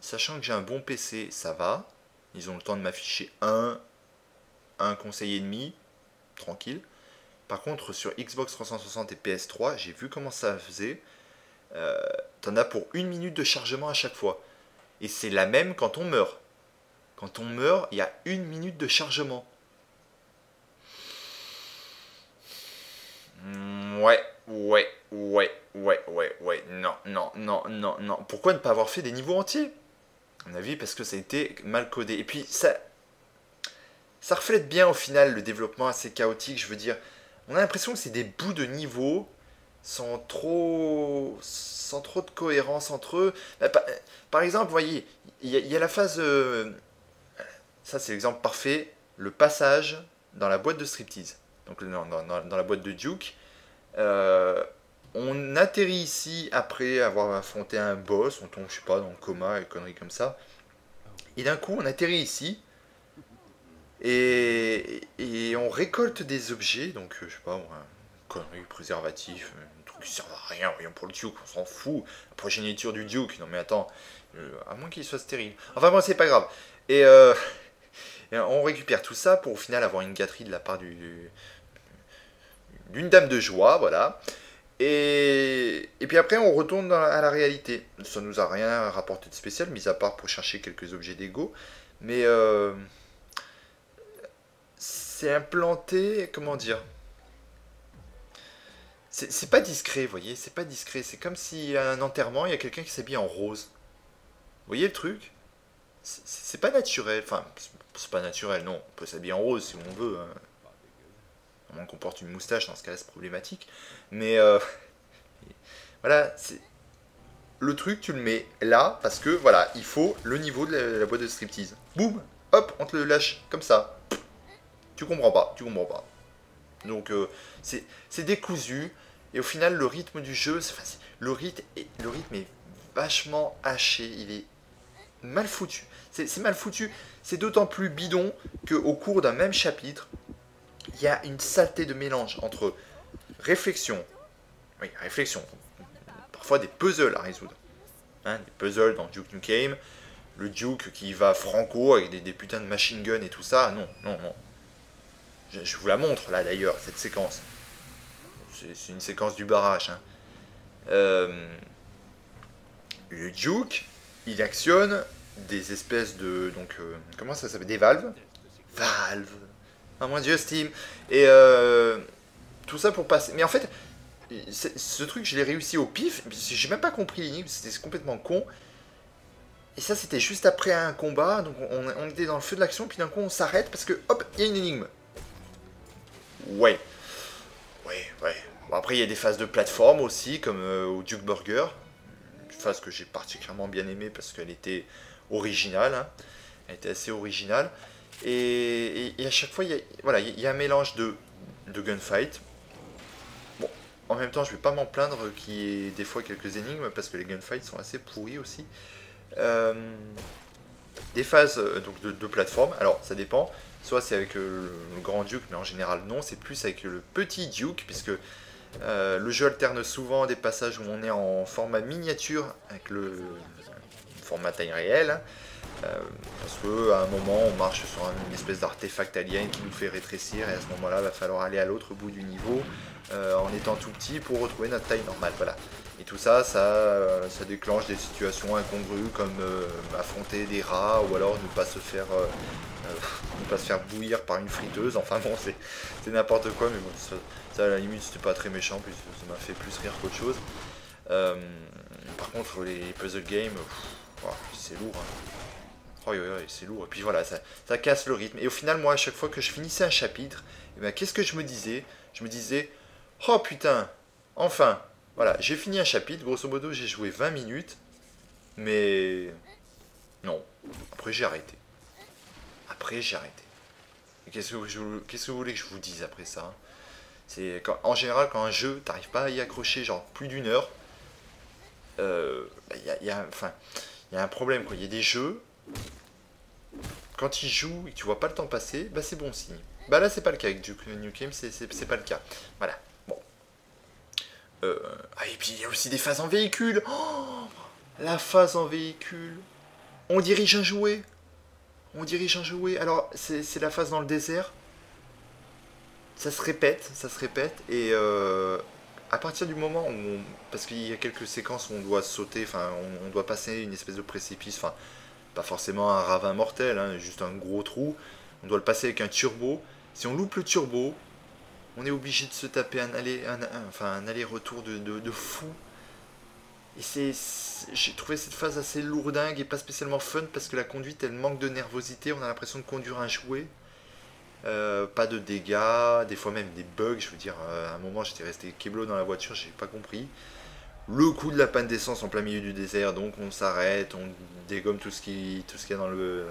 Sachant que j'ai un bon P C, ça va. Ils ont le temps de m'afficher un, un conseil et demi. Tranquille. Par contre, sur Xbox trois cent soixante et P S trois, j'ai vu comment ça faisait. Euh, T'en as pour une minute de chargement à chaque fois. Et c'est la même quand on meurt. Quand on meurt, il y a une minute de chargement. Ouais, ouais, ouais, ouais, ouais, ouais. Non, non, non, non, non. Pourquoi ne pas avoir fait des niveaux entiers? À mon avis, parce que ça a été mal codé. Et puis, ça... Ça reflète bien au final le développement assez chaotique, je veux dire. On a l'impression que c'est des bouts de niveau sans trop, sans trop de cohérence entre eux. Par exemple, vous voyez, il y, y a la phase... Euh, ça, c'est l'exemple parfait. Le passage dans la boîte de striptease. Donc dans, dans, dans la boîte de Duke. Euh, on atterrit ici après avoir affronté un boss. On tombe, je sais pas, dans le coma et conneries comme ça. Et d'un coup, on atterrit ici. Et, et on récolte des objets, donc je sais pas, moi, connerie, préservatif, un truc qui sert à rien, rien pour le Duke, on s'en fout, la progéniture du Duke, non mais attends, euh, à moins qu'il soit stérile. Enfin bon, c'est pas grave. Et, euh, et on récupère tout ça pour au final avoir une gâterie de la part du, du, d'une dame de joie, voilà. Et, et puis après on retourne dans la, à la réalité. Ça nous a rien rapporté de spécial, mis à part pour chercher quelques objets d'ego, mais... Euh, c'est implanté, comment dire, c'est pas discret, vous voyez, c'est pas discret, c'est comme si à un enterrement, il y a quelqu'un qui s'habille en rose. Vous voyez le truc? C'est pas naturel, enfin, c'est pas naturel, non, on peut s'habiller en rose si on veut, hein. À moins qu'on porte une moustache, dans ce cas-là, c'est problématique, mais euh, voilà, c'est... Le truc, tu le mets là, parce que, voilà, il faut le niveau de la, de la boîte de striptease. Boum, hop, on te le lâche, comme ça. Tu comprends pas, tu comprends pas. Donc, euh, c'est décousu. Et au final, le rythme du jeu, enfin, le, rythme est, le rythme est vachement haché. Il est mal foutu. C'est mal foutu. C'est d'autant plus bidon qu'au cours d'un même chapitre, il y a une saleté de mélange entre réflexion. Oui, réflexion. Parfois des puzzles à résoudre. Hein, des puzzles dans Duke Nukem. Le Duke qui va franco avec des, des putains de machine gun et tout ça. Non, non, non. Je vous la montre, là, d'ailleurs, cette séquence. C'est une séquence du barrage. Hein. Euh, le Duke, il actionne des espèces de... donc euh, comment ça s'appelle? Des valves. Valve. Ah mon dieu, Steam. Et euh, tout ça pour passer... Mais en fait, ce truc, je l'ai réussi au pif. J'ai même pas compris l'énigme, c'était complètement con. Et ça, c'était juste après un combat. Donc on, on était dans le feu de l'action, puis d'un coup, on s'arrête parce que, hop, il y a une énigme. Ouais. Ouais, ouais. Bon, après, il y a des phases de plateforme aussi, comme euh, au Duke Burger. Une phase que j'ai particulièrement bien aimée parce qu'elle était originale. Hein. Elle était assez originale. Et, et, et à chaque fois, il y a, voilà, il y a un mélange de, de gunfight. Bon, en même temps, je ne vais pas m'en plaindre qu'il y ait des fois quelques énigmes parce que les gunfights sont assez pourris aussi. Euh, des phases donc, de, de plateforme. Alors, ça dépend. Soit c'est avec le, le grand Duke, mais en général, non. C'est plus avec le petit Duke, puisque euh, le jeu alterne souvent des passages où on est en format miniature avec le, le format taille réelle. Euh, parce qu'à un moment on marche sur une espèce d'artefact alien qui nous fait rétrécir et à ce moment là il va falloir aller à l'autre bout du niveau euh, en étant tout petit pour retrouver notre taille normale, voilà. Et tout ça, ça, euh, ça déclenche des situations incongrues comme euh, affronter des rats ou alors ne pas se faire euh, euh, ne pas se faire bouillir par une friteuse, enfin bon c'est n'importe quoi, mais bon ça, ça à la limite c'était pas très méchant, puis ça m'a fait plus rire qu'autre chose. Euh, par contre les puzzle games, c'est lourd hein. Oh, oui, oui, c'est lourd, et puis voilà, ça, ça casse le rythme. Et au final, moi, à chaque fois que je finissais un chapitre, eh ben, qu'est-ce que je me disais? Je me disais, oh putain, enfin, voilà, j'ai fini un chapitre, grosso modo, j'ai joué vingt minutes, mais non, après j'ai arrêté. Après j'ai arrêté. Qu'est-ce que, je... qu'est-ce que vous voulez que je vous dise après ça hein? C'est quand... En général, quand un jeu, t'arrives pas à y accrocher, genre, plus d'une heure, euh, y a, y a, enfin, y a un problème, quoi. Il y a des jeux... Quand il joue et que tu vois pas le temps passer, bah c'est bon signe. Bah là c'est pas le cas avec Duke Nukem, c'est pas le cas. Voilà. Bon. Euh, ah et puis il y a aussi des phases en véhicule. Oh, la phase en véhicule. On dirige un jouet. On dirige un jouet. Alors c'est la phase dans le désert. Ça se répète, ça se répète et euh, à partir du moment où, on, parce qu'il y a quelques séquences où on doit sauter, enfin on, on doit passer une espèce de précipice, enfin. Pas forcément un ravin mortel, hein, juste un gros trou. On doit le passer avec un turbo. Si on loupe le turbo, on est obligé de se taper un aller, un, un, enfin un aller-retour de, de, de fou. Et c'est, j'ai trouvé cette phase assez lourdingue et pas spécialement fun parce que la conduite, elle manque de nervosité. On a l'impression de conduire un jouet. Euh, pas de dégâts, des fois même des bugs. Je veux dire, à un moment, j'étais resté keblo dans la voiture, j'ai pas compris. Le coup de la panne d'essence en plein milieu du désert, donc on s'arrête, on dégomme tout ce qui, tout ce qu'il y a dans, le,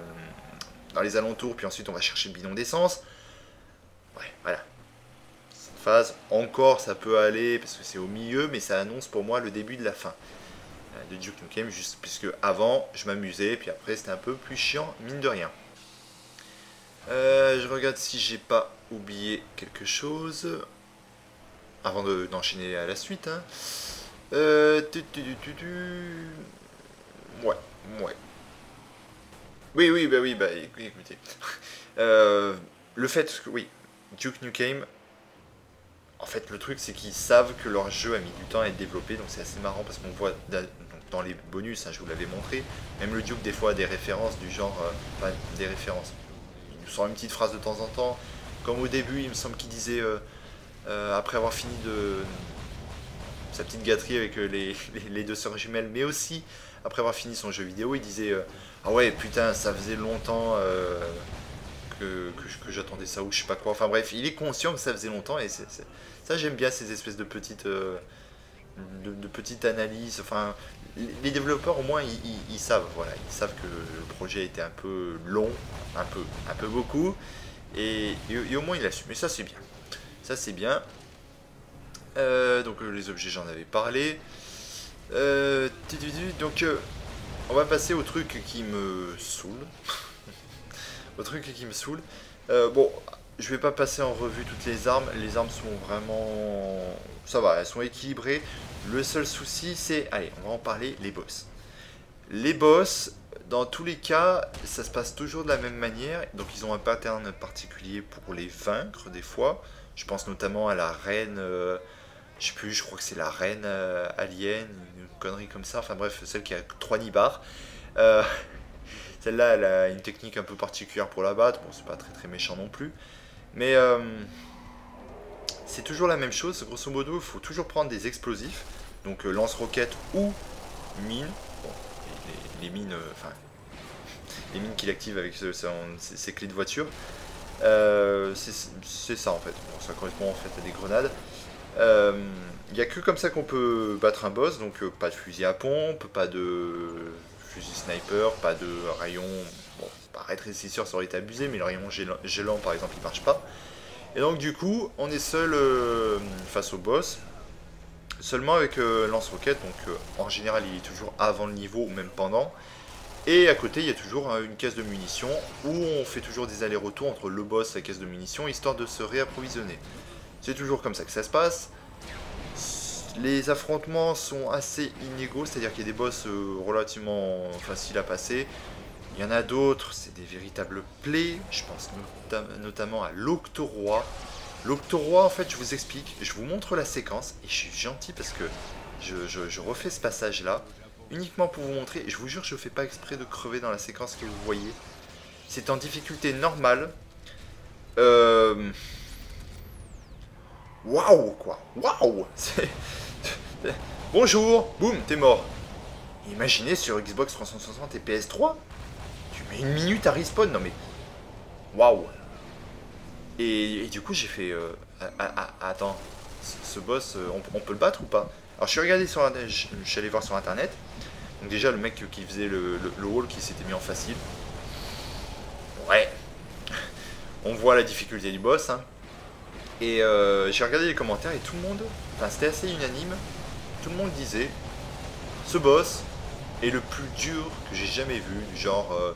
dans les alentours, puis ensuite on va chercher le bidon d'essence. Ouais, voilà. Cette phase, encore ça peut aller, parce que c'est au milieu, mais ça annonce pour moi le début de la fin de Duke Nukem, juste puisque avant je m'amusais, puis après c'était un peu plus chiant, mine de rien. Euh, je regarde si j'ai pas oublié quelque chose, avant d'enchaîner de, à la suite, hein. Euh... Tu, tu, tu, tu... Ouais, ouais. Oui, oui, bah oui, bah écoutez. Euh, le fait que, oui, Duke Nukem... En fait, le truc, c'est qu'ils savent que leur jeu a mis du temps à être développé, donc c'est assez marrant, parce qu'on voit dans les bonus, hein, je vous l'avais montré, même le Duke, des fois, a des références du genre... Euh, enfin, des références. Il nous sort une petite phrase de temps en temps, comme au début, il me semble qu'il disait, euh, euh, après avoir fini de... sa petite gâterie avec les, les, les deux sœurs jumelles, mais aussi, après avoir fini son jeu vidéo, il disait euh, ah ouais, putain, ça faisait longtemps euh, que, que, que j'attendais ça ou je sais pas quoi. Enfin bref, il est conscient que ça faisait longtemps et c'est, c'est, ça, j'aime bien ces espèces de petites, euh, de, de petites analyses. Enfin, les développeurs, au moins, ils, ils, ils savent, voilà, ils savent que le projet était un peu long, un peu, un peu beaucoup, et, et, et au moins, il l'assume. Mais ça, c'est bien. Ça, c'est bien. Euh, donc euh, les objets j'en avais parlé. Euh, donc euh, on va passer au truc qui me saoule. au truc qui me saoule. Euh, bon, je vais pas passer en revue toutes les armes. Les armes sont vraiment... Ça va, elles sont équilibrées. Le seul souci c'est... Allez, on va en parler, les boss. Les boss, dans tous les cas, ça se passe toujours de la même manière. Donc ils ont un pattern particulier pour les vaincre des fois. Je pense notamment à la reine... Euh, je sais plus, je crois que c'est la reine euh, alien, une connerie comme ça, enfin bref, celle qui a trois nibards. Euh, Celle-là, elle a une technique un peu particulière pour la battre. Bon, c'est pas très très méchant non plus. Mais euh, c'est toujours la même chose. Grosso modo, il faut toujours prendre des explosifs. Donc euh, lance-roquettes ou mines. Bon, les, les mines, enfin, euh, les mines qu'il active avec ce, son, ses, ses clés de voiture. Euh, c'est ça en fait. Bon, ça correspond en fait à des grenades. Il euh, n'y a que comme ça qu'on peut battre un boss. Donc euh, pas de fusil à pompe, pas de fusil sniper, pas de rayon. Bon, pas rétrécisseur, ça aurait été abusé, mais le rayon gélant, gélant par exemple, il marche pas. Et donc du coup, on est seul euh, face au boss. Seulement avec euh, lance-roquette. Donc euh, en général, il est toujours avant le niveau ou même pendant. Et à côté, il y a toujours euh, une caisse de munitions où on fait toujours des allers-retours entre le boss et la caisse de munitions, histoire de se réapprovisionner. C'est toujours comme ça que ça se passe. Les affrontements sont assez inégaux, c'est-à-dire qu'il y a des boss euh, relativement faciles à passer. Il y en a d'autres, c'est des véritables plaies. Je pense not notamment à l'Octoroi. L'Octoroi, en fait, je vous explique, je vous montre la séquence, et je suis gentil parce que je, je, je refais ce passage-là. Uniquement pour vous montrer, et je vous jure je fais pas exprès de crever dans la séquence que vous voyez. C'est en difficulté normale. Euh... Waouh quoi, waouh. Bonjour, boum, t'es mort. Imaginez sur Xbox trois cent soixante et P S trois. Tu mets une minute à respawn, non mais... Waouh. Et, et du coup j'ai fait... Euh... Ah, ah, ah, attends, ce boss, on, on peut le battre ou pas? Alors je suis regardé sur internet, je, je suis allé voir sur internet. Donc déjà le mec qui faisait le, le, le haul qui s'était mis en facile. Ouais. On voit la difficulté du boss. Hein. Et euh, j'ai regardé les commentaires et tout le monde, enfin c'était assez unanime, tout le monde disait ce boss est le plus dur que j'ai jamais vu. Du genre euh,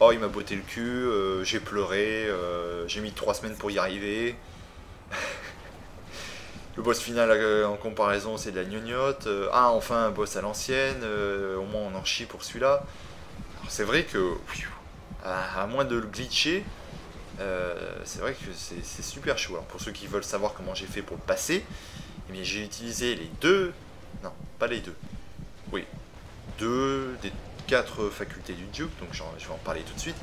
oh il m'a botté le cul, euh, j'ai pleuré, euh, j'ai mis trois semaines pour y arriver. Le boss final euh, en comparaison c'est de la gnognotte, euh, ah enfin un boss à l'ancienne, euh, au moins on en chie pour celui-là. C'est vrai que, pfiou, à, à moins de le glitcher, euh, c'est vrai que c'est super chaud. Alors, pour ceux qui veulent savoir comment j'ai fait pour le passer, eh bien j'ai utilisé les deux, non pas les deux, oui, deux des quatre facultés du Duke, donc genre, je vais en parler tout de suite.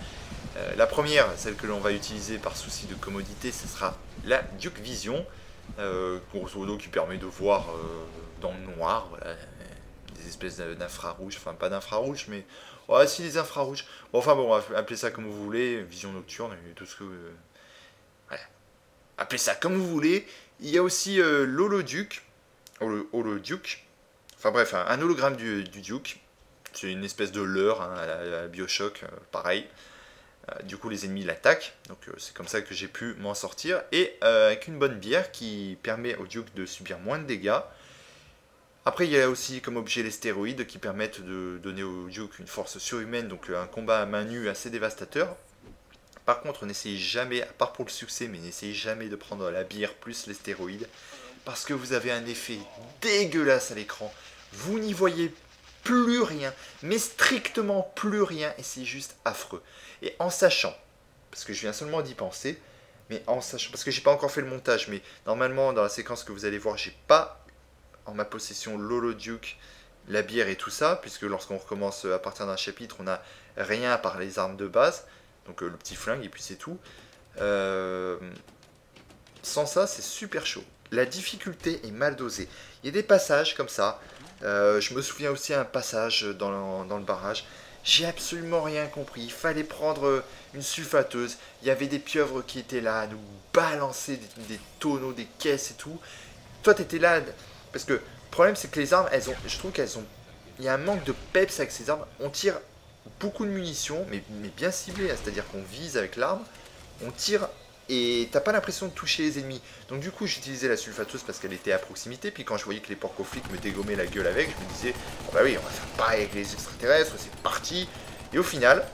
Euh, la première, celle que l'on va utiliser par souci de commodité, ce sera la Duke Vision. Euh, grosso modo qui permet de voir euh, dans le noir, voilà, des espèces d'infrarouges, enfin pas d'infrarouges mais ouais, si des infrarouges, bon, enfin bon, appelez ça comme vous voulez, vision nocturne et tout ce que euh, voilà, appelez ça comme vous voulez. Il y a aussi euh, l'holoduc, holoduc, enfin bref, un, un hologramme du, du Duke, c'est une espèce de leurre hein, à, la, à la BioShock, euh, pareil. Du coup les ennemis l'attaquent, donc euh, c'est comme ça que j'ai pu m'en sortir, et euh, avec une bonne bière qui permet au Duke de subir moins de dégâts. Après il y a aussi comme objet les stéroïdes qui permettent de donner au Duke une force surhumaine, donc euh, un combat à main nue assez dévastateur. Par contre n'essayez jamais, à part pour le succès, mais n'essayez jamais de prendre la bière plus les stéroïdes, parce que vous avez un effet dégueulasse à l'écran, vous n'y voyez pas plus rien, mais strictement plus rien, et c'est juste affreux. Et en sachant, parce que je viens seulement d'y penser, mais en sachant, parce que j'ai pas encore fait le montage, mais normalement dans la séquence que vous allez voir, j'ai pas en ma possession l'holoduc, la bière et tout ça, puisque lorsqu'on recommence à partir d'un chapitre, on n'a rien à part les armes de base, donc euh, le petit flingue et puis c'est tout. Euh, sans ça, c'est super chaud. La difficulté est mal dosée. Il y a des passages comme ça. Euh, je me souviens aussi un passage dans le, dans le barrage, j'ai absolument rien compris, il fallait prendre une sulfateuse, il y avait des pieuvres qui étaient là à nous balancer des, des tonneaux, des caisses et tout. Toi t'étais là, parce que le problème c'est que les armes, elles ont, je trouve qu'elles ont, il y a un manque de peps avec ces armes, on tire beaucoup de munitions, mais, mais bien ciblées, hein, c'est-à-dire qu'on vise avec l'arme, on tire... Et t'as pas l'impression de toucher les ennemis. Donc du coup j'utilisais la sulfateuse parce qu'elle était à proximité. Puis quand je voyais que les porcoflics me dégommaient la gueule avec, je me disais oh bah oui on va faire pareil avec les extraterrestres, c'est parti. Et au final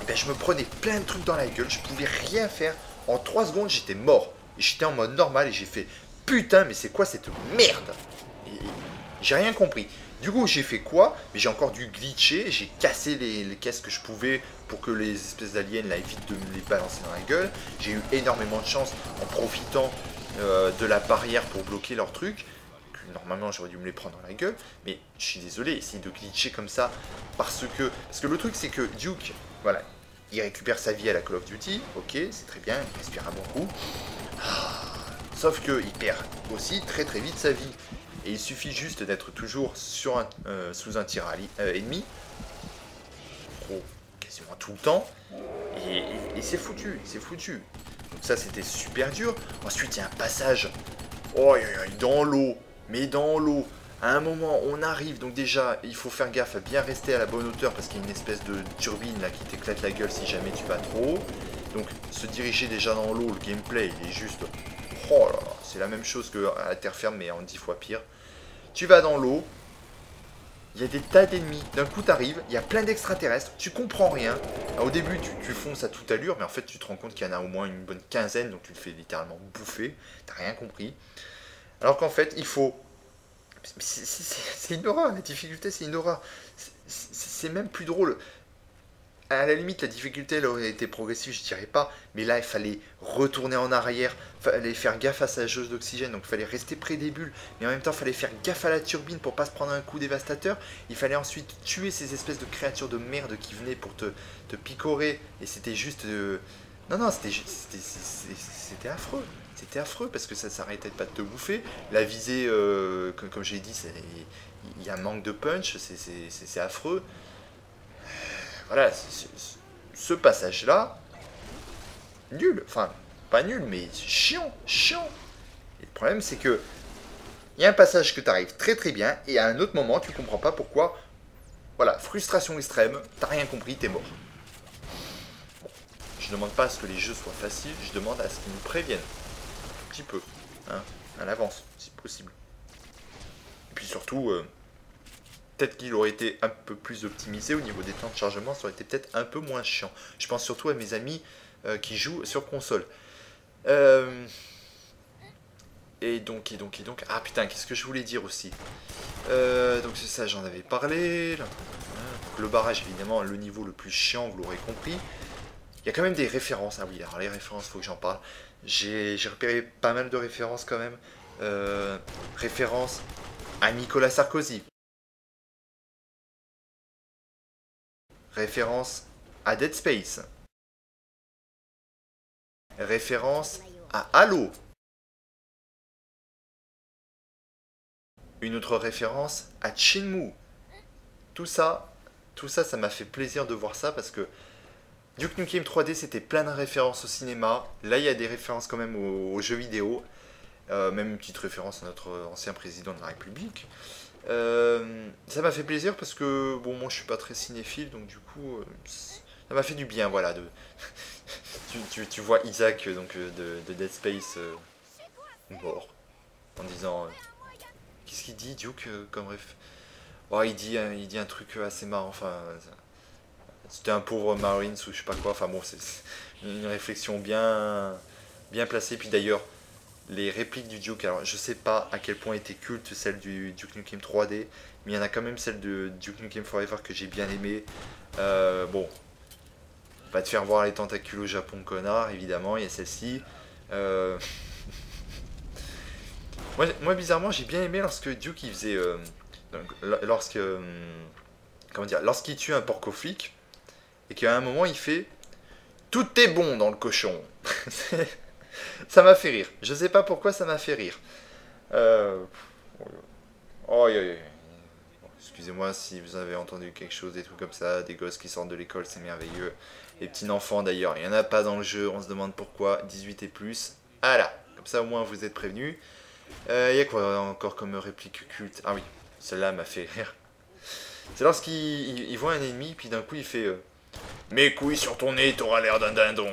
eh ben, je me prenais plein de trucs dans la gueule, je pouvais rien faire. En trois secondes j'étais mort. Et j'étais en mode normal et j'ai fait putain mais c'est quoi cette merde. J'ai rien compris. Du coup j'ai fait quoi? Mais j'ai encore dû glitcher, j'ai cassé les, les caisses que je pouvais pour que les espèces d'aliens évitent de me les balancer dans la gueule. J'ai eu énormément de chance en profitant euh, de la barrière pour bloquer leur truc. normalement j'aurais dû me les prendre dans la gueule, mais je suis désolé, essayer de glitcher comme ça, parce que, parce que le truc c'est que Duke, voilà, il récupère sa vie à la Call of Duty, ok, c'est très bien, il respire un bon coup, sauf qu'il perd aussi très très vite sa vie, et il suffit juste d'être toujours sur un, euh, sous un tir euh, ennemi, gros, quasiment tout le temps, et, et, et c'est foutu, c'est foutu. Donc ça c'était super dur. Ensuite il y a un passage, oh, dans l'eau, mais dans l'eau. À un moment on arrive, donc déjà il faut faire gaffe à bien rester à la bonne hauteur parce qu'il y a une espèce de turbine là qui t'éclate la gueule si jamais tu vas trop haut. Donc se diriger déjà dans l'eau, le gameplay il est juste, oh là là, c'est la même chose que à la terre ferme mais en dix fois pire. Tu vas dans l'eau, il y a des tas d'ennemis, d'un coup t'arrives, il y a plein d'extraterrestres, tu comprends rien. Alors, au début tu, tu fonces à toute allure, mais en fait tu te rends compte qu'il y en a au moins une bonne quinzaine, donc tu le fais littéralement bouffer, t'as rien compris. Alors qu'en fait il faut... C'est une horreur, la difficulté c'est une horreur. C'est même plus drôle. À la limite la difficulté elle aurait été progressive, je dirais pas, mais là il fallait retourner en arrière, fallait faire gaffe à sa jauge d'oxygène, donc il fallait rester près des bulles, mais en même temps il fallait faire gaffe à la turbine pour pas se prendre un coup dévastateur. Il fallait ensuite tuer ces espèces de créatures de merde qui venaient pour te, te picorer, et c'était juste... Euh... Non, non, c'était affreux. C'était affreux parce que ça s'arrêtait pas de te bouffer. La visée, euh, comme, comme j'ai dit, il y a un manque de punch, c'est affreux. Voilà, c est, c est, ce passage-là, nul. Enfin, pas nul, mais chiant, chiant. Et le problème, c'est que il y a un passage que tu arrives très très bien, et à un autre moment, tu comprends pas pourquoi. Voilà, frustration extrême, t'as rien compris, t'es mort. Je demande pas à ce que les jeux soient faciles, je demande à ce qu'ils nous préviennent. Un petit peu, hein, à l'avance, si possible. Et puis surtout, euh, peut-être qu'il aurait été un peu plus optimisé au niveau des temps de chargement, ça aurait été peut-être un peu moins chiant. Je pense surtout à mes amis euh, qui jouent sur console. Euh... Et donc, et donc, et donc... Ah putain, qu'est-ce que je voulais dire aussi euh, donc c'est ça, j'en avais parlé. Donc, le barrage, évidemment, le niveau le plus chiant, vous l'aurez compris. Il y a quand même des références, ah oui, alors les références, faut que j'en parle. J'ai repéré pas mal de références quand même. Euh, références à Nicolas Sarkozy. Références à Dead Space. Références à Halo. Une autre référence à Shenmue. Tout ça, tout ça, ça m'a fait plaisir de voir ça parce que Duke Nukem trois D, c'était plein de références au cinéma. Là, il y a des références quand même aux, aux jeux vidéo. Euh, même une petite référence à notre ancien président de la République. Euh, ça m'a fait plaisir parce que, bon, moi, je suis pas très cinéphile, donc du coup, ça m'a fait du bien, voilà. De... tu, tu, tu vois Isaac, donc, de, de Dead Space, euh, mort, en disant... Euh... Qu'est-ce qu'il dit, Duke, euh, comme ref... Oh, il dit, hein, il dit un truc assez marrant, enfin... Ça... C'était un pauvre Marines ou je sais pas quoi. Enfin bon, c'est une réflexion bien, bien placée. Puis d'ailleurs, les répliques du Duke. Alors, je sais pas à quel point était culte celle du Duke Nukem trois D, mais il y en a quand même celle de Duke Nukem Forever que j'ai bien aimée. Euh, bon, pas te faire voir les tentacules au Japon, connard. Évidemment, il y a celle-ci. Euh... moi, moi, bizarrement, j'ai bien aimé lorsque Duke il faisait, euh... donc, lorsque, euh... comment dire, lorsqu'il tue un porc au flic. Et qu'à un moment, il fait « Tout est bon dans le cochon !» Ça m'a fait rire. Je sais pas pourquoi ça m'a fait rire. Euh... Oh, excusez-moi si vous avez entendu quelque chose, des trucs comme ça, des gosses qui sortent de l'école, c'est merveilleux. Les petits enfants d'ailleurs, il n'y en a pas dans le jeu, on se demande pourquoi, dix-huit et plus. Ah là, comme ça au moins vous êtes prévenus. Il euh, y a quoi encore comme réplique culte? Ah oui, celle-là m'a fait rire. C'est lorsqu'il voit un ennemi, puis d'un coup il fait... Euh, mes couilles sur ton nez, t'auras l'air d'un dindon.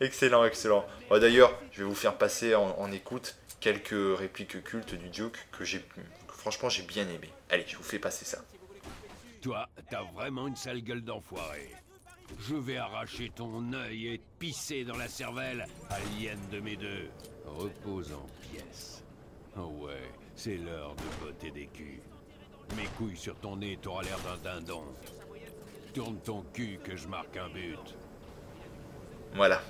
Excellent, excellent. Oh, d'ailleurs, je vais vous faire passer en, en écoute quelques répliques cultes du Duke que j'ai, franchement, j'ai bien aimé. Allez, je vous fais passer ça. Toi, t'as vraiment une sale gueule d'enfoiré. Je vais arracher ton œil et te pisser dans la cervelle, alien de mes deux. Repose en pièces. Oh ouais, c'est l'heure de botter des culs. Mes couilles sur ton nez, t'auras l'air d'un dindon. Tourne ton cul que je marque un but. Voilà.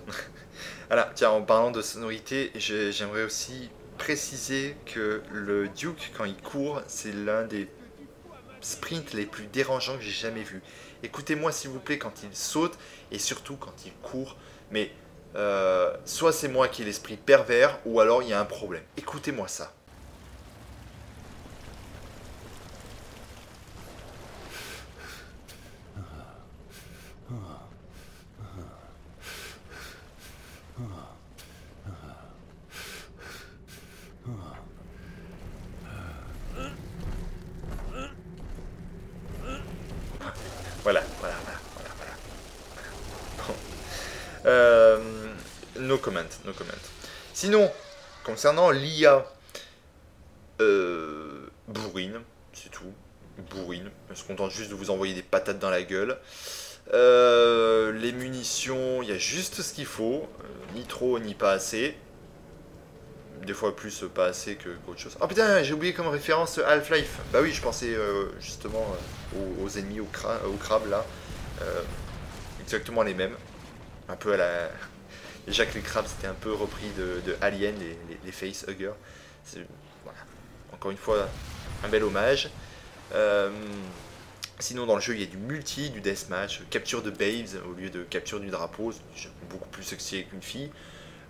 Voilà, tiens, en parlant de sonorité, j'aimerais aussi préciser que le Duke, quand il court, c'est l'un des sprints les plus dérangeants que j'ai jamais vu. Écoutez-moi s'il vous plaît quand il saute et surtout quand il court. Mais euh, soit c'est moi qui ai l'esprit pervers ou alors il y a un problème. Écoutez-moi ça. Voilà, voilà, voilà, voilà, voilà. Bon. Euh, no comment, no comment. Sinon, concernant l'I A, euh, bourrine, c'est tout. Bourrine, on se contente juste de vous envoyer des patates dans la gueule. Euh, les munitions, il y a juste ce qu'il faut, euh, ni trop, ni pas assez. Des fois plus pas assez que qu'autre chose. Oh putain, j'ai oublié comme référence Half-Life. Bah oui, je pensais euh, justement euh, aux, aux ennemis, aux, cra aux crabes là. Euh, exactement les mêmes. Un peu à la... Déjà que les crabes c'était un peu repris de, de Alien, les, les, les facehuggers. Voilà. Encore une fois, un bel hommage. Euh, sinon dans le jeu il y a du multi, du deathmatch, capture de babes au lieu de capture du drapeau. C'est beaucoup plus sexy avec une fille.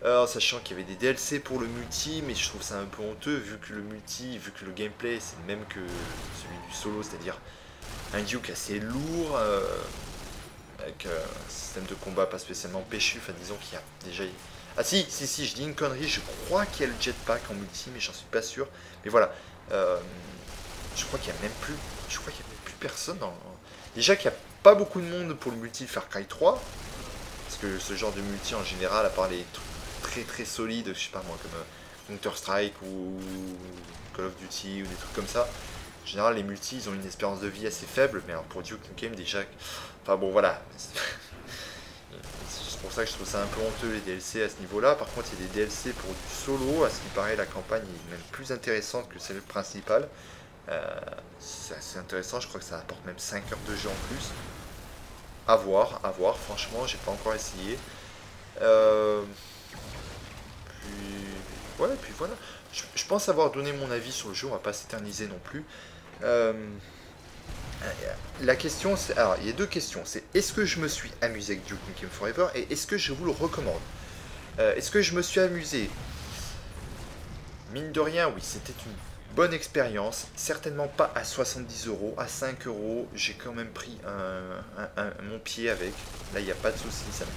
Alors, sachant qu'il y avait des D L C pour le multi, mais je trouve ça un peu honteux, vu que le multi, vu que le gameplay, c'est le même que celui du solo, c'est-à-dire un Duke assez lourd, euh, avec euh, un système de combat pas spécialement péchu, enfin disons qu'il y a déjà... Ah si, si, si, je dis une connerie, je crois qu'il y a le jetpack en multi, mais j'en suis pas sûr, mais voilà, euh, je crois qu'il y a même plus, je crois qu'il y a même plus personne dans... Déjà qu'il n'y a pas beaucoup de monde pour le multi de Far Cry trois, parce que ce genre de multi en général, à part les trucs très très solide, je sais pas moi, comme euh, Counter-Strike ou Call of Duty ou des trucs comme ça. En général, les multis, ils ont une espérance de vie assez faible, mais alors pour Duke Nukem, déjà... Enfin bon, voilà. C'est pour ça que je trouve ça un peu honteux, les D L C à ce niveau-là. Par contre, il y a des D L C pour du solo. À ce qui paraît, la campagne est même plus intéressante que celle principale. Euh, C'est assez intéressant, je crois que ça apporte même cinq heures de jeu en plus. À voir, à voir. Franchement, j'ai pas encore essayé. Euh... Ouais, puis voilà. Je, je pense avoir donné mon avis sur le jeu, on va pas s'éterniser non plus. Euh, la question, c'est... Alors, il y a deux questions. C'est est-ce que je me suis amusé avec Duke Nukem Forever et est-ce que je vous le recommande? euh, Est-ce que je me suis amusé? Mine de rien, oui, c'était une bonne expérience. Certainement pas à soixante-dix euros, à cinq euros. J'ai quand même pris un, un, un, mon pied avec. Là, il n'y a pas de souci, ça me...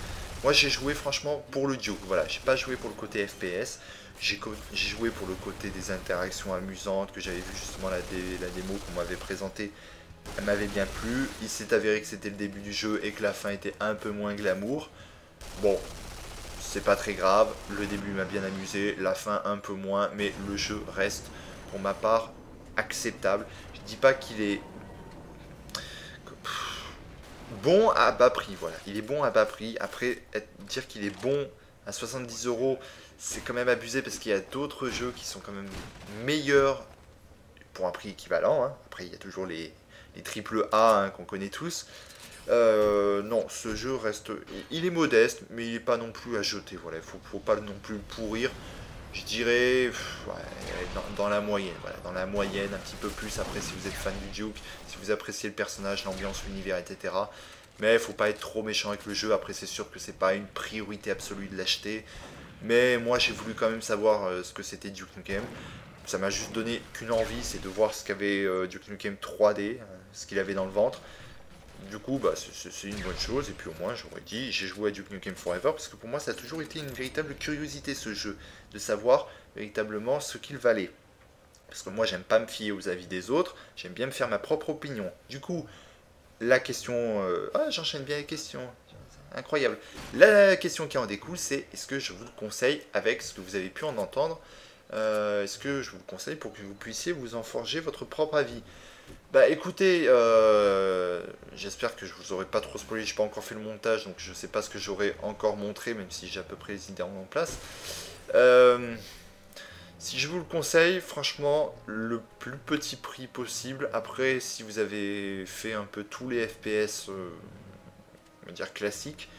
Moi j'ai joué franchement pour le Duke, voilà, j'ai pas joué pour le côté F P S, j'ai joué pour le côté des interactions amusantes que j'avais vu justement la, dé la démo qu'on m'avait présentée, elle m'avait bien plu, il s'est avéré que c'était le début du jeu et que la fin était un peu moins glamour, bon, c'est pas très grave, le début m'a bien amusé, la fin un peu moins, mais le jeu reste pour ma part acceptable, je dis pas qu'il est... bon à bas prix, voilà. Il est bon à bas prix. Après, être, dire qu'il est bon à soixante-dix euros, c'est quand même abusé parce qu'il y a d'autres jeux qui sont quand même meilleurs pour un prix équivalent. Hein. Après, il y a toujours les, les triple A hein, qu'on connaît tous. Euh, non, ce jeu reste... Il est modeste, mais il n'est pas non plus à jeter. Voilà, il faut, faut pas non plus pourrir. Je dirais pff, ouais, dans, dans la moyenne, voilà, dans la moyenne, un petit peu plus après si vous êtes fan du Duke, si vous appréciez le personnage, l'ambiance, l'univers, et cetera. Mais il faut pas être trop méchant avec le jeu, après c'est sûr que c'est pas une priorité absolue de l'acheter. Mais moi j'ai voulu quand même savoir euh, ce que c'était Duke Nukem. Ça m'a juste donné qu'une envie, c'est de voir ce qu'avait euh, Duke Nukem trois D, euh, ce qu'il avait dans le ventre. Du coup, bah, c'est une bonne chose, et puis au moins, j'aurais dit, j'ai joué à Duke Nukem Forever, parce que pour moi, ça a toujours été une véritable curiosité, ce jeu, de savoir véritablement ce qu'il valait. Parce que moi, j'aime pas me fier aux avis des autres, j'aime bien me faire ma propre opinion. Du coup, la question... Euh... Ah, j'enchaîne bien les questions, incroyable. La question qui en découle, c'est, est-ce que je vous le conseille avec ce que vous avez pu en entendre? euh, Est-ce que je vous le conseille pour que vous puissiez vous en forger votre propre avis? Bah écoutez, euh, j'espère que je vous aurais pas trop spoilé, j'ai pas encore fait le montage, donc je sais pas ce que j'aurais encore montré, même si j'ai à peu près les idées en place. Euh, si je vous le conseille, franchement, le plus petit prix possible. Après, si vous avez fait un peu tous les F P S, euh, on va dire classiques,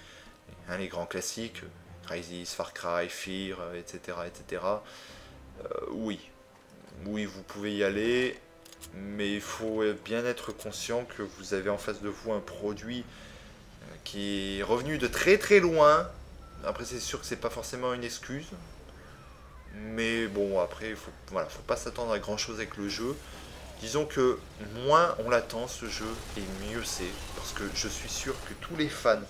hein, les grands classiques, Crysis, Far Cry, Fear, et cetera, et cetera. euh, oui. Oui, vous pouvez y aller, mais il faut bien être conscient que vous avez en face de vous un produit qui est revenu de très très loin. Après, c'est sûr que c'est pas forcément une excuse, mais bon, après, faut, voilà, faut pas s'attendre à grand chose avec le jeu. Disons que moins on l'attend ce jeu et mieux c'est, parce que je suis sûr que tous les fans,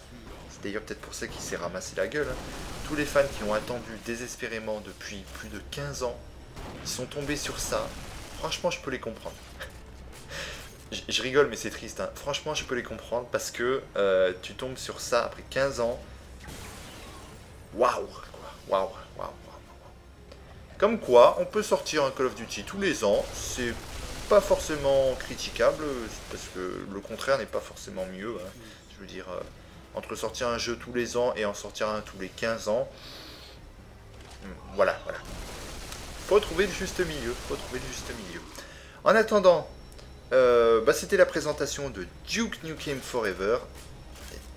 c'est d'ailleurs peut-être pour ça qu'il s'est ramassé la gueule, hein, tous les fans qui ont attendu désespérément depuis plus de quinze ans, ils sont tombés sur ça. Franchement, je peux les comprendre. je, je rigole, mais c'est triste, hein. Franchement, je peux les comprendre, parce que euh, tu tombes sur ça après quinze ans. Waouh, waouh, waouh, waouh. Comme quoi, on peut sortir un Call of Duty tous les ans, c'est pas forcément critiquable, parce que le contraire n'est pas forcément mieux, hein. Je veux dire, euh, entre sortir un jeu tous les ans et en sortir un tous les quinze ans, voilà, voilà. Faut trouver le juste milieu, faut trouver le juste milieu. En attendant, euh, bah, c'était la présentation de Duke Nukem Forever.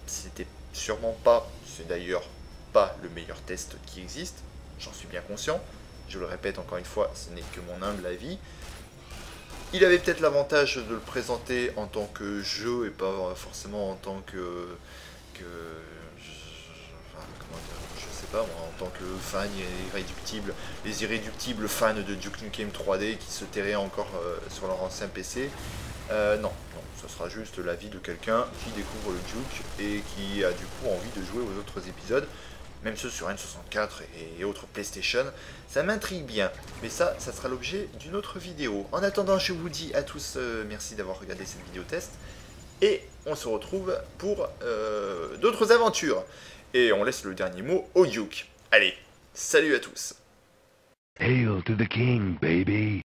C'était sûrement pas, c'est d'ailleurs pas le meilleur test qui existe, j'en suis bien conscient. Je le répète encore une fois, ce n'est que mon humble avis. Il avait peut-être l'avantage de le présenter en tant que jeu et pas forcément en tant que... que enfin, comment dire, je sais pas, moi, en tant que fan irréductible. Les irréductibles fans de Duke Nukem trois D qui se terraient encore euh, sur leur ancien P C. Euh, non, non, ce sera juste l'avis de quelqu'un qui découvre le Duke et qui a du coup envie de jouer aux autres épisodes. Même ceux sur N soixante-quatre et autres PlayStation, ça m'intrigue bien. Mais ça, ça sera l'objet d'une autre vidéo. En attendant, je vous dis à tous euh, merci d'avoir regardé cette vidéo test. Et on se retrouve pour euh, d'autres aventures. Et on laisse le dernier mot au Duke. Allez, salut à tous. Hail to the king, baby.